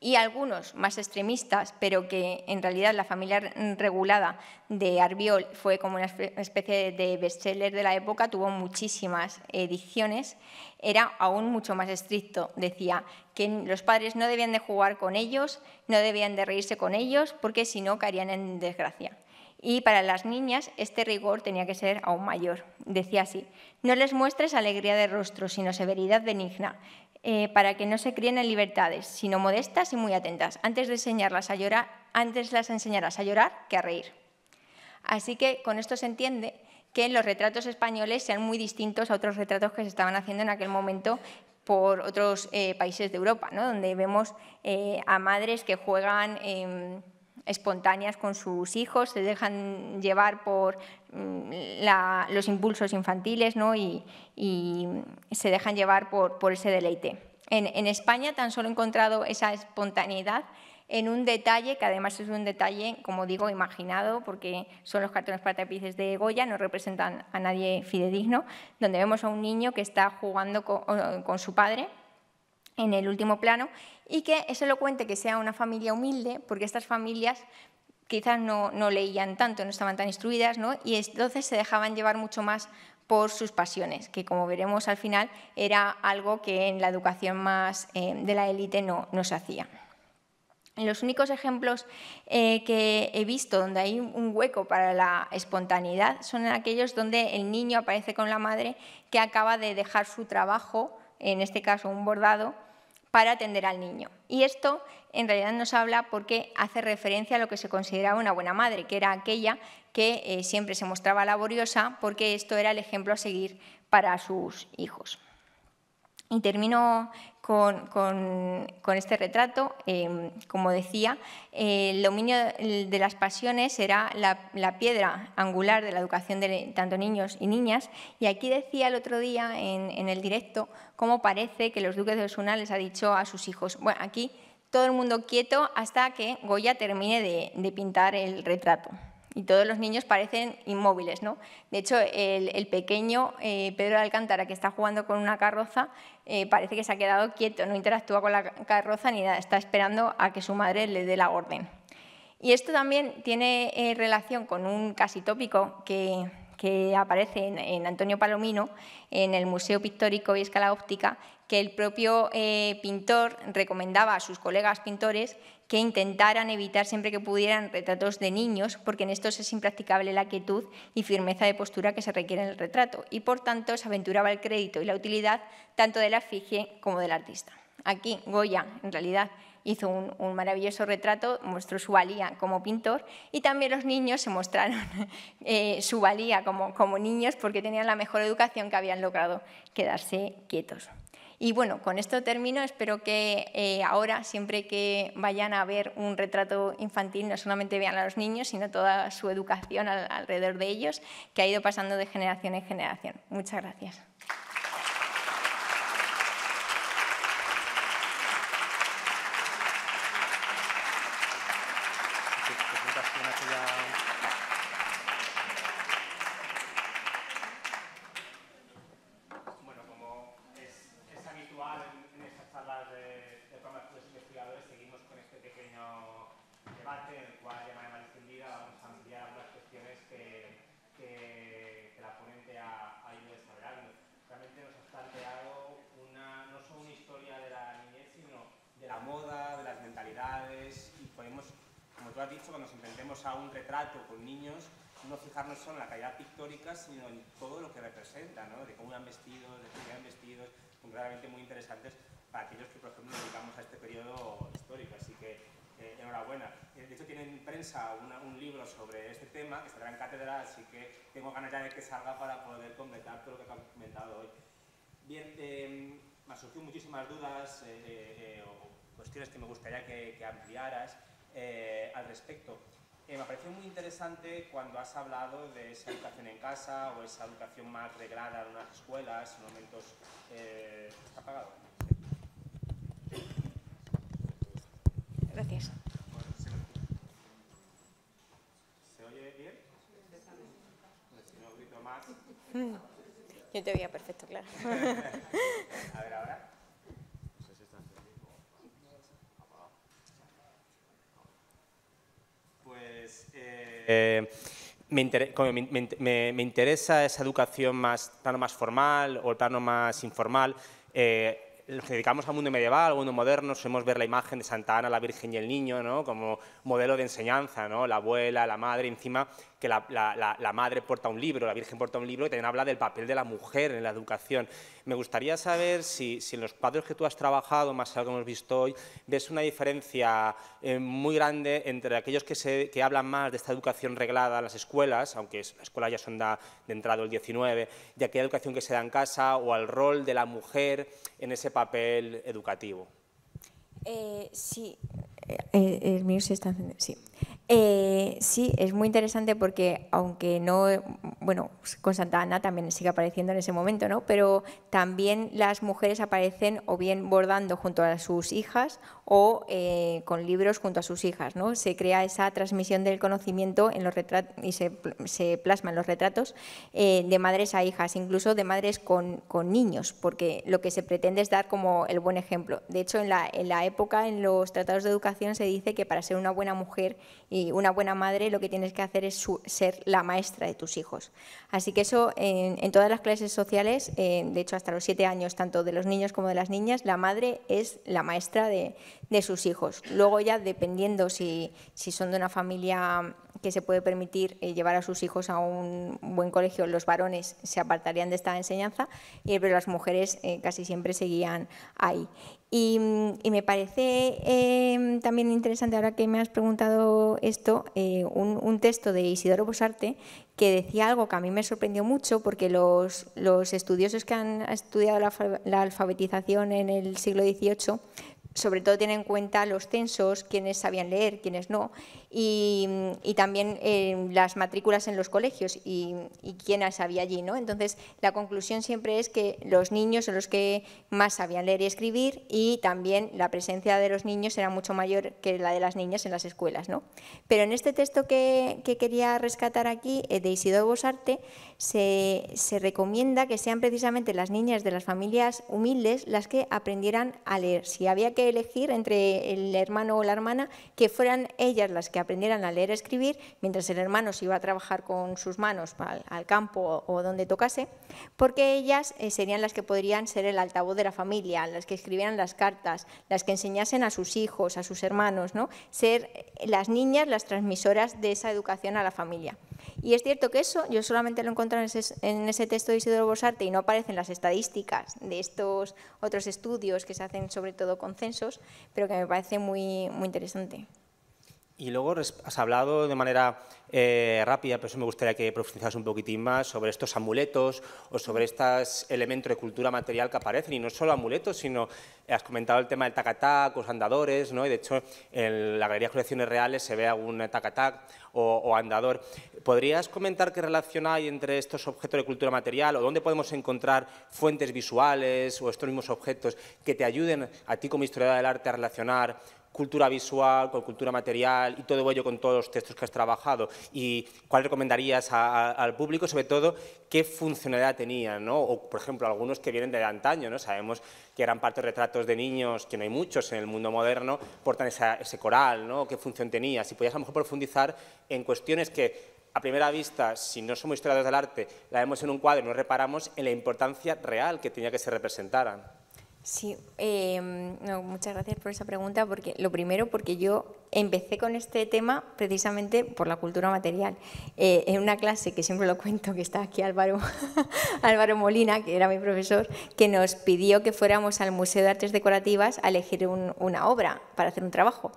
Y algunos más extremistas, pero que en realidad la familia regulada de Arbiol fue como una especie de bestseller de la época, tuvo muchísimas ediciones, era aún mucho más estricto. Decía que los padres no debían de jugar con ellos, no debían de reírse con ellos, porque si no caerían en desgracia. Y para las niñas este rigor tenía que ser aún mayor. Decía así: no les muestres alegría de rostro, sino severidad benigna, Eh, para que no se críen en libertades, sino modestas y muy atentas. Antes, de enseñarlas a llorar, antes las enseñarás a llorar que a reír. Así que con esto se entiende que los retratos españoles sean muy distintos a otros retratos que se estaban haciendo en aquel momento por otros eh, países de Europa, ¿no? Donde vemos eh, a madres que juegan eh, espontáneas con sus hijos, se dejan llevar por la, los impulsos infantiles, ¿no? y, y se dejan llevar por, por ese deleite. En, en España tan solo he encontrado esa espontaneidad en un detalle, que además es un detalle, como digo, imaginado, porque son los cartones para tapices de Goya, no representan a nadie fidedigno, donde vemos a un niño que está jugando con, con su padre en el último plano, y que es elocuente que sea una familia humilde, porque estas familias quizás no, no leían tanto, no estaban tan instruidas, ¿no? Y entonces se dejaban llevar mucho más por sus pasiones, que como veremos al final era algo que en la educación más eh, de la élite no, no se hacía. Los únicos ejemplos eh, que he visto donde hay un hueco para la espontaneidad son aquellos donde el niño aparece con la madre que acaba de dejar su trabajo, en este caso un bordado, para atender al niño. Y esto en realidad nos habla porque hace referencia a lo que se consideraba una buena madre, que era aquella que eh, siempre se mostraba laboriosa, porque esto era el ejemplo a seguir para sus hijos. Y termino con, con, con este retrato. Eh, como decía, eh, el dominio de las pasiones era la, la piedra angular de la educación de tanto niños y niñas. Y aquí decía el otro día en, en el directo cómo parece que los duques de Osuna les ha dicho a sus hijos: bueno, aquí todo el mundo quieto hasta que Goya termine de, de pintar el retrato. Y todos los niños parecen inmóviles, ¿no? De hecho, el, el pequeño eh, Pedro de Alcántara, que está jugando con una carroza, eh, parece que se ha quedado quieto, no interactúa con la carroza ni nada, está esperando a que su madre le dé la orden. Y esto también tiene eh, relación con un casi tópico que, que aparece en, en Antonio Palomino, en el Museo Pictórico y Escala Óptica, que el propio eh, pintor recomendaba a sus colegas pintores que intentaran evitar siempre que pudieran retratos de niños, porque en estos es impracticable la quietud y firmeza de postura que se requiere en el retrato, y por tanto se aventuraba el crédito y la utilidad tanto de la efigie como del artista. Aquí Goya en realidad hizo un, un maravilloso retrato, mostró su valía como pintor, y también los niños se mostraron eh, su valía como, como niños, porque tenían la mejor educación, que habían logrado quedarse quietos. Y bueno, con esto termino. Espero que eh, ahora, siempre que vayan a ver un retrato infantil, no solamente vean a los niños, sino toda su educación al, alrededor de ellos, que ha ido pasando de generación en generación. Muchas gracias. Solo en la calidad pictórica, sino en todo lo que representa, ¿no? De cómo han vestido, de cómo han vestido, son claramente muy interesantes para aquellos que, por ejemplo, nos dedicamos a este periodo histórico. Así que eh, enhorabuena. De hecho, tienen en prensa una, un libro sobre este tema que estará en cátedra, así que tengo ganas ya de que salga para poder completar todo lo que han comentado hoy. Bien, eh, me han surgido muchísimas dudas eh, eh, o cuestiones que me gustaría que, que ampliaras eh, al respecto. Eh, me ha parecido muy interesante cuando has hablado de esa educación en casa o esa educación más reglada en unas escuelas, en momentos... Eh, ¿Está apagado? Gracias. ¿Se oye bien? Si no grito más... Yo te oía perfecto, claro. A ver, ahora... Pues eh, me, inter me, me, me interesa esa educación más plano más formal o el plano más informal. Eh, nos dedicamos al mundo medieval, al mundo moderno, solemos ver la imagen de Santa Ana, la Virgen y el Niño, ¿no?, como modelo de enseñanza, ¿no?, la abuela, la madre, encima que la, la, la, la madre porta un libro, la Virgen porta un libro, y también habla del papel de la mujer en la educación. Me gustaría saber si, si en los padres que tú has trabajado, más algo que hemos visto hoy, ves una diferencia eh, muy grande entre aquellos que, se, que hablan más de esta educación reglada en las escuelas, aunque las escuelas ya son da, de entrado el diecinueve, de aquella educación que se da en casa o al rol de la mujer en ese papel educativo. Eh, sí, eh, el mío se está encendiendo, sí. Eh, sí, es muy interesante porque aunque no, bueno, con Santa Ana también sigue apareciendo en ese momento, ¿no? Pero también las mujeres aparecen o bien bordando junto a sus hijas o eh, con libros junto a sus hijas, ¿no? Se crea esa transmisión del conocimiento en los retratos y se, se plasman los retratos eh, de madres a hijas, incluso de madres con, con niños, porque lo que se pretende es dar como el buen ejemplo. De hecho, en la, en la época, en los tratados de educación se dice que para ser una buena mujer y una buena madre lo que tienes que hacer es su, ser la maestra de tus hijos. Así que eso en, en todas las clases sociales, eh, de hecho hasta los siete años, tanto de los niños como de las niñas, la madre es la maestra de, de sus hijos. Luego ya dependiendo si, si son de una familia que se puede permitir eh, llevar a sus hijos a un buen colegio, los varones se apartarían de esta enseñanza, eh, pero las mujeres eh, casi siempre seguían ahí. Y, y me parece eh, también interesante, ahora que me has preguntado esto, eh, un, un texto de Isidoro Bosarte que decía algo que a mí me sorprendió mucho, porque los, los estudiosos que han estudiado la, la alfabetización en el siglo dieciocho sobre todo tienen en cuenta los censos, quiénes sabían leer, quiénes no, y, y también eh, las matrículas en los colegios y, y quiénes había allí, ¿no? Entonces, la conclusión siempre es que los niños son los que más sabían leer y escribir, y también la presencia de los niños era mucho mayor que la de las niñas en las escuelas, ¿no? Pero en este texto que, que quería rescatar aquí, de Isidoro Bosarte, se, se recomienda que sean precisamente las niñas de las familias humildes las que aprendieran a leer. Si había que elegir entre el hermano o la hermana, que fueran ellas las que aprendieran a leer y escribir, mientras el hermano se iba a trabajar con sus manos al, al campo o, o donde tocase, porque ellas eh, serían las que podrían ser el altavoz de la familia, las que escribieran las cartas, las que enseñasen a sus hijos, a sus hermanos, ¿no? Ser las niñas las transmisoras de esa educación a la familia. Y es cierto que eso, yo solamente lo encontré en ese, en ese texto de Isidoro Bosarte y no aparecen las estadísticas de estos otros estudios que se hacen sobre todo con censos, pero que me parece muy, muy interesante. Y luego has hablado de manera eh, rápida, pero eso me gustaría que profundizas un poquitín más sobre estos amuletos o sobre estos elementos de cultura material que aparecen, y no solo amuletos, sino has comentado el tema del tacatac, los andadores, ¿no? Y de hecho en la Galería de Colecciones Reales se ve algún tacatac o, o andador. ¿Podrías comentar qué relación hay entre estos objetos de cultura material o dónde podemos encontrar fuentes visuales o estos mismos objetos que te ayuden a ti como historiadora del arte a relacionar cultura visual, con cultura material y todo ello con todos los textos que has trabajado? ¿Y cuál recomendarías a, a, al público? Sobre todo, ¿qué funcionalidad tenían, ¿no? O, por ejemplo, algunos que vienen de antaño, ¿no? Sabemos que gran parte de retratos de niños, que no hay muchos en el mundo moderno, portan esa, ese coral, ¿no? ¿Qué función tenía? Si podías a lo mejor profundizar en cuestiones que, a primera vista, si no somos historiadores del arte, la vemos en un cuadro y no reparamos en la importancia real que tenía que se representaran. Sí, eh, no, muchas gracias por esa pregunta, porque lo primero, porque yo empecé con este tema precisamente por la cultura material. Eh, en una clase, que siempre lo cuento, que está aquí Álvaro, Álvaro Molina, que era mi profesor, que nos pidió que fuéramos al Museo de Artes Decorativas a elegir un, una obra para hacer un trabajo.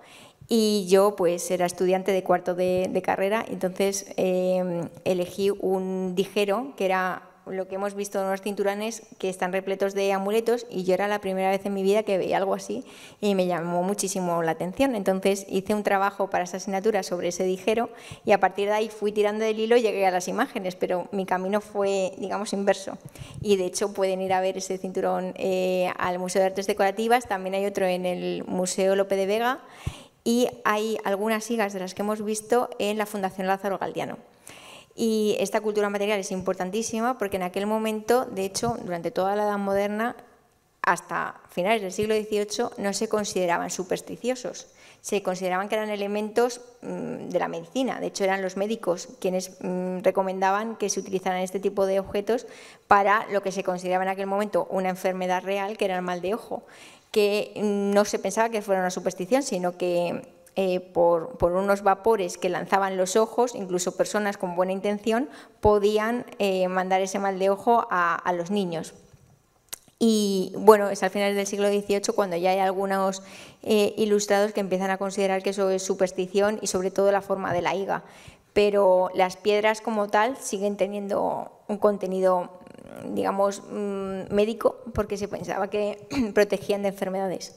Y yo pues era estudiante de cuarto de, de carrera, entonces eh, elegí un dijero que era lo que hemos visto, unos cinturones que están repletos de amuletos, y yo era la primera vez en mi vida que veía algo así y me llamó muchísimo la atención. Entonces hice un trabajo para esa asignatura sobre ese dijero y a partir de ahí fui tirando del hilo y llegué a las imágenes, pero mi camino fue, digamos, inverso. Y de hecho pueden ir a ver ese cinturón eh, al Museo de Artes Decorativas, también hay otro en el Museo Lope de Vega y hay algunas higas de las que hemos visto en la Fundación Lázaro Galdiano. Y esta cultura material es importantísima porque en aquel momento, de hecho, durante toda la Edad Moderna, hasta finales del siglo dieciocho, no se consideraban supersticiosos, se consideraban que eran elementos mmm, de la medicina. De hecho, eran los médicos quienes mmm, recomendaban que se utilizaran este tipo de objetos para lo que se consideraba en aquel momento una enfermedad real, que era el mal de ojo, que mmm, no se pensaba que fuera una superstición, sino que Eh, por, por unos vapores que lanzaban los ojos, incluso personas con buena intención podían eh, mandar ese mal de ojo a, a los niños. Y bueno, es al final del siglo dieciocho cuando ya hay algunos eh, ilustrados que empiezan a considerar que eso es superstición, y sobre todo la forma de la higa. Pero las piedras como tal siguen teniendo un contenido, digamos, médico, porque se pensaba que protegían de enfermedades.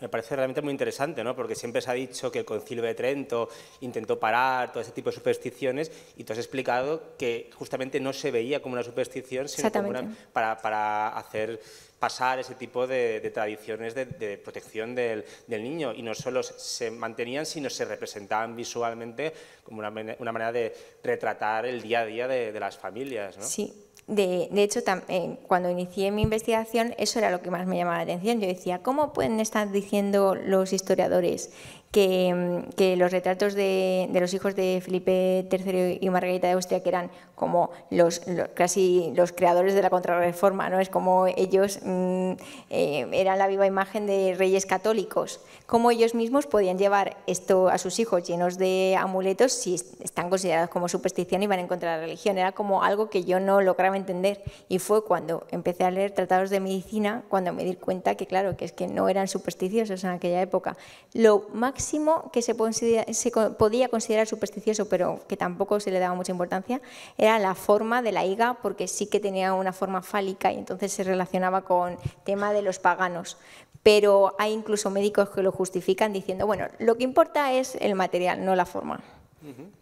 Me parece realmente muy interesante, ¿no? Porque siempre se ha dicho que el Concilio de Trento intentó parar todo ese tipo de supersticiones, y tú has explicado que justamente no se veía como una superstición, sino como una, para, para hacer pasar ese tipo de, de tradiciones de, de protección del, del niño, y no solo se mantenían, sino se representaban visualmente como una, una manera de retratar el día a día de, de las familias, ¿no? Sí. De, de hecho, tam, eh, cuando inicié mi investigación, eso era lo que más me llamaba la atención. Yo decía, ¿cómo pueden estar diciendo los historiadores que, que los retratos de, de los hijos de Felipe tercero y Margarita de Austria, que eran como los, los casi los creadores de la Contrarreforma, ¿no? Es como ellos mmm, eh, eran la viva imagen de reyes católicos, cómo ellos mismos podían llevar esto a sus hijos llenos de amuletos si están considerados como superstición y van en contra de la religión? Era como algo que yo no lograba entender, y fue cuando empecé a leer tratados de medicina cuando me di cuenta que, claro, que es que no eran supersticiosos en aquella época. Lo máximo que se, considera, se podía considerar supersticioso, pero que tampoco se le daba mucha importancia, era la forma de la higa, porque sí que tenía una forma fálica y entonces se relacionaba con tema de los paganos. Pero hay incluso médicos que lo justifican diciendo, bueno, lo que importa es el material, no la forma.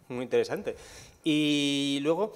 Muy interesante. Y luego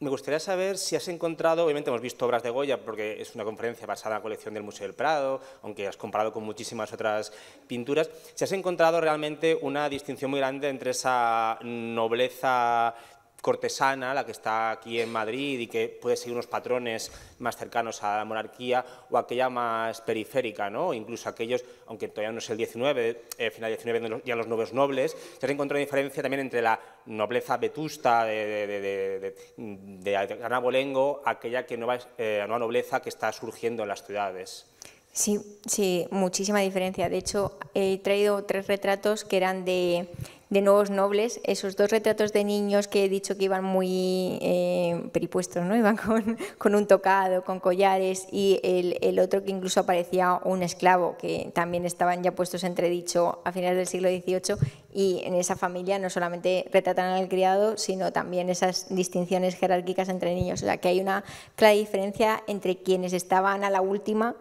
me gustaría saber si has encontrado, obviamente hemos visto obras de Goya porque es una conferencia basada en la colección del Museo del Prado, aunque has comparado con muchísimas otras pinturas, si has encontrado realmente una distinción muy grande entre esa nobleza cortesana, la que está aquí en Madrid y que puede seguir unos patrones más cercanos a la monarquía, o aquella más periférica, ¿no? Incluso aquellos, aunque todavía no es el diecinueve, eh, final diecinueve ya los nuevos nobles, se ha encontrado una diferencia también entre la nobleza vetusta de, de, de, de, de, de, de Gran Abolengo, aquella que nueva, eh, nueva nobleza que está surgiendo en las ciudades. Sí, sí, muchísima diferencia. De hecho, he traído tres retratos que eran de, de nuevos nobles. Esos dos retratos de niños que he dicho que iban muy eh, peripuestos, ¿no? Iban con, con un tocado, con collares, y el, el otro que incluso aparecía un esclavo, que también estaban ya puestos entredicho a finales del siglo dieciocho, y en esa familia no solamente retratan al criado, sino también esas distinciones jerárquicas entre niños. O sea, que hay una clara diferencia entre quienes estaban a la última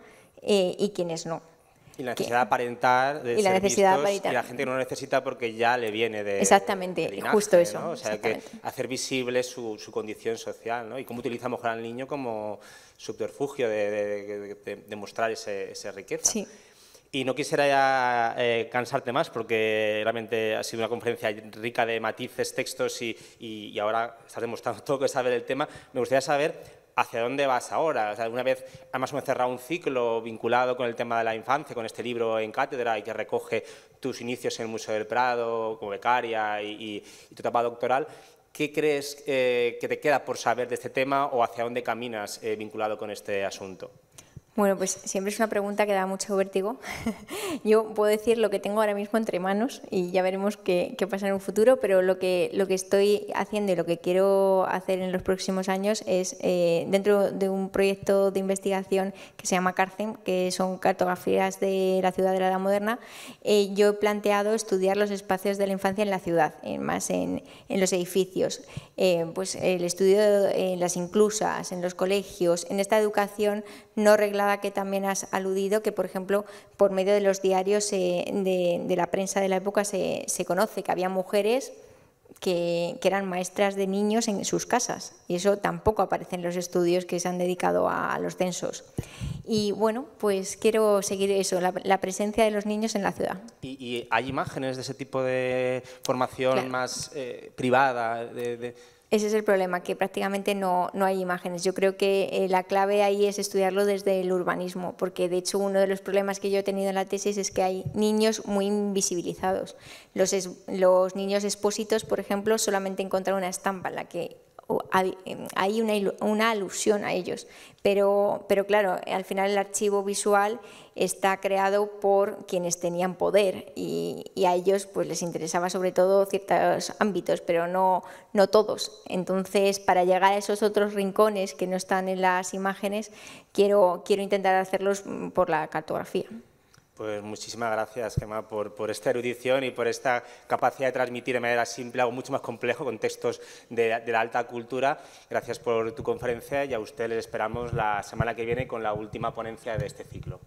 Eh, y quienes no. Y la necesidad de aparentar, de y ser la necesidad vistos, aparentar. Y la gente que no lo necesita porque ya le viene de Exactamente, de linaje, justo eso. ¿No? O sea, que hacer visible su, su condición social, ¿no? Y cómo utiliza mejor al niño como subterfugio de, de, de, de, de mostrar ese, esa riqueza. Sí. Y no quisiera ya eh, cansarte más porque realmente ha sido una conferencia rica de matices, textos y, y, y ahora estás demostrando todo que sabes del tema. Me gustaría saber ¿hacia dónde vas ahora? O sea, una vez, además hemos cerrado un ciclo vinculado con el tema de la infancia, con este libro en cátedra y que recoge tus inicios en el Museo del Prado, como becaria y, y, y tu etapa doctoral. ¿Qué crees eh, que te queda por saber de este tema o hacia dónde caminas eh, vinculado con este asunto? Bueno, pues siempre es una pregunta que da mucho vértigo. Yo puedo decir lo que tengo ahora mismo entre manos y ya veremos qué, qué pasa en un futuro, pero lo que, lo que estoy haciendo y lo que quiero hacer en los próximos años es, eh, dentro de un proyecto de investigación que se llama CARCEM, que son cartografías de la ciudad de la Edad Moderna, eh, yo he planteado estudiar los espacios de la infancia en la ciudad, en, más en, en los edificios, eh, pues el estudio en las inclusas, en los colegios, en esta educación no reglada que también has aludido, que por ejemplo por medio de los diarios eh, de, de la prensa de la época se, se conoce que había mujeres que, que eran maestras de niños en sus casas, y eso tampoco aparece en los estudios que se han dedicado a, a los censos. Y bueno, pues quiero seguir eso, la, la presencia de los niños en la ciudad. ¿Y, y hay imágenes de ese tipo de formación claro. más eh, privada? de, de... Ese es el problema, que prácticamente no, no hay imágenes. Yo creo que eh, la clave ahí es estudiarlo desde el urbanismo, porque de hecho uno de los problemas que yo he tenido en la tesis es que hay niños muy invisibilizados. Los, es, los niños expósitos, por ejemplo, solamente encuentran una estampa en la que hay, hay una, una alusión a ellos. Pero, pero claro, al final el archivo visual está creado por quienes tenían poder y, y a ellos pues les interesaba sobre todo ciertos ámbitos, pero no, no todos. Entonces, para llegar a esos otros rincones que no están en las imágenes, quiero, quiero intentar hacerlos por la cartografía. Pues muchísimas gracias, Gemma, por, por esta erudición y por esta capacidad de transmitir de manera simple algo mucho más complejo, contextos de, de la alta cultura. Gracias por tu conferencia y a usted les esperamos la semana que viene con la última ponencia de este ciclo.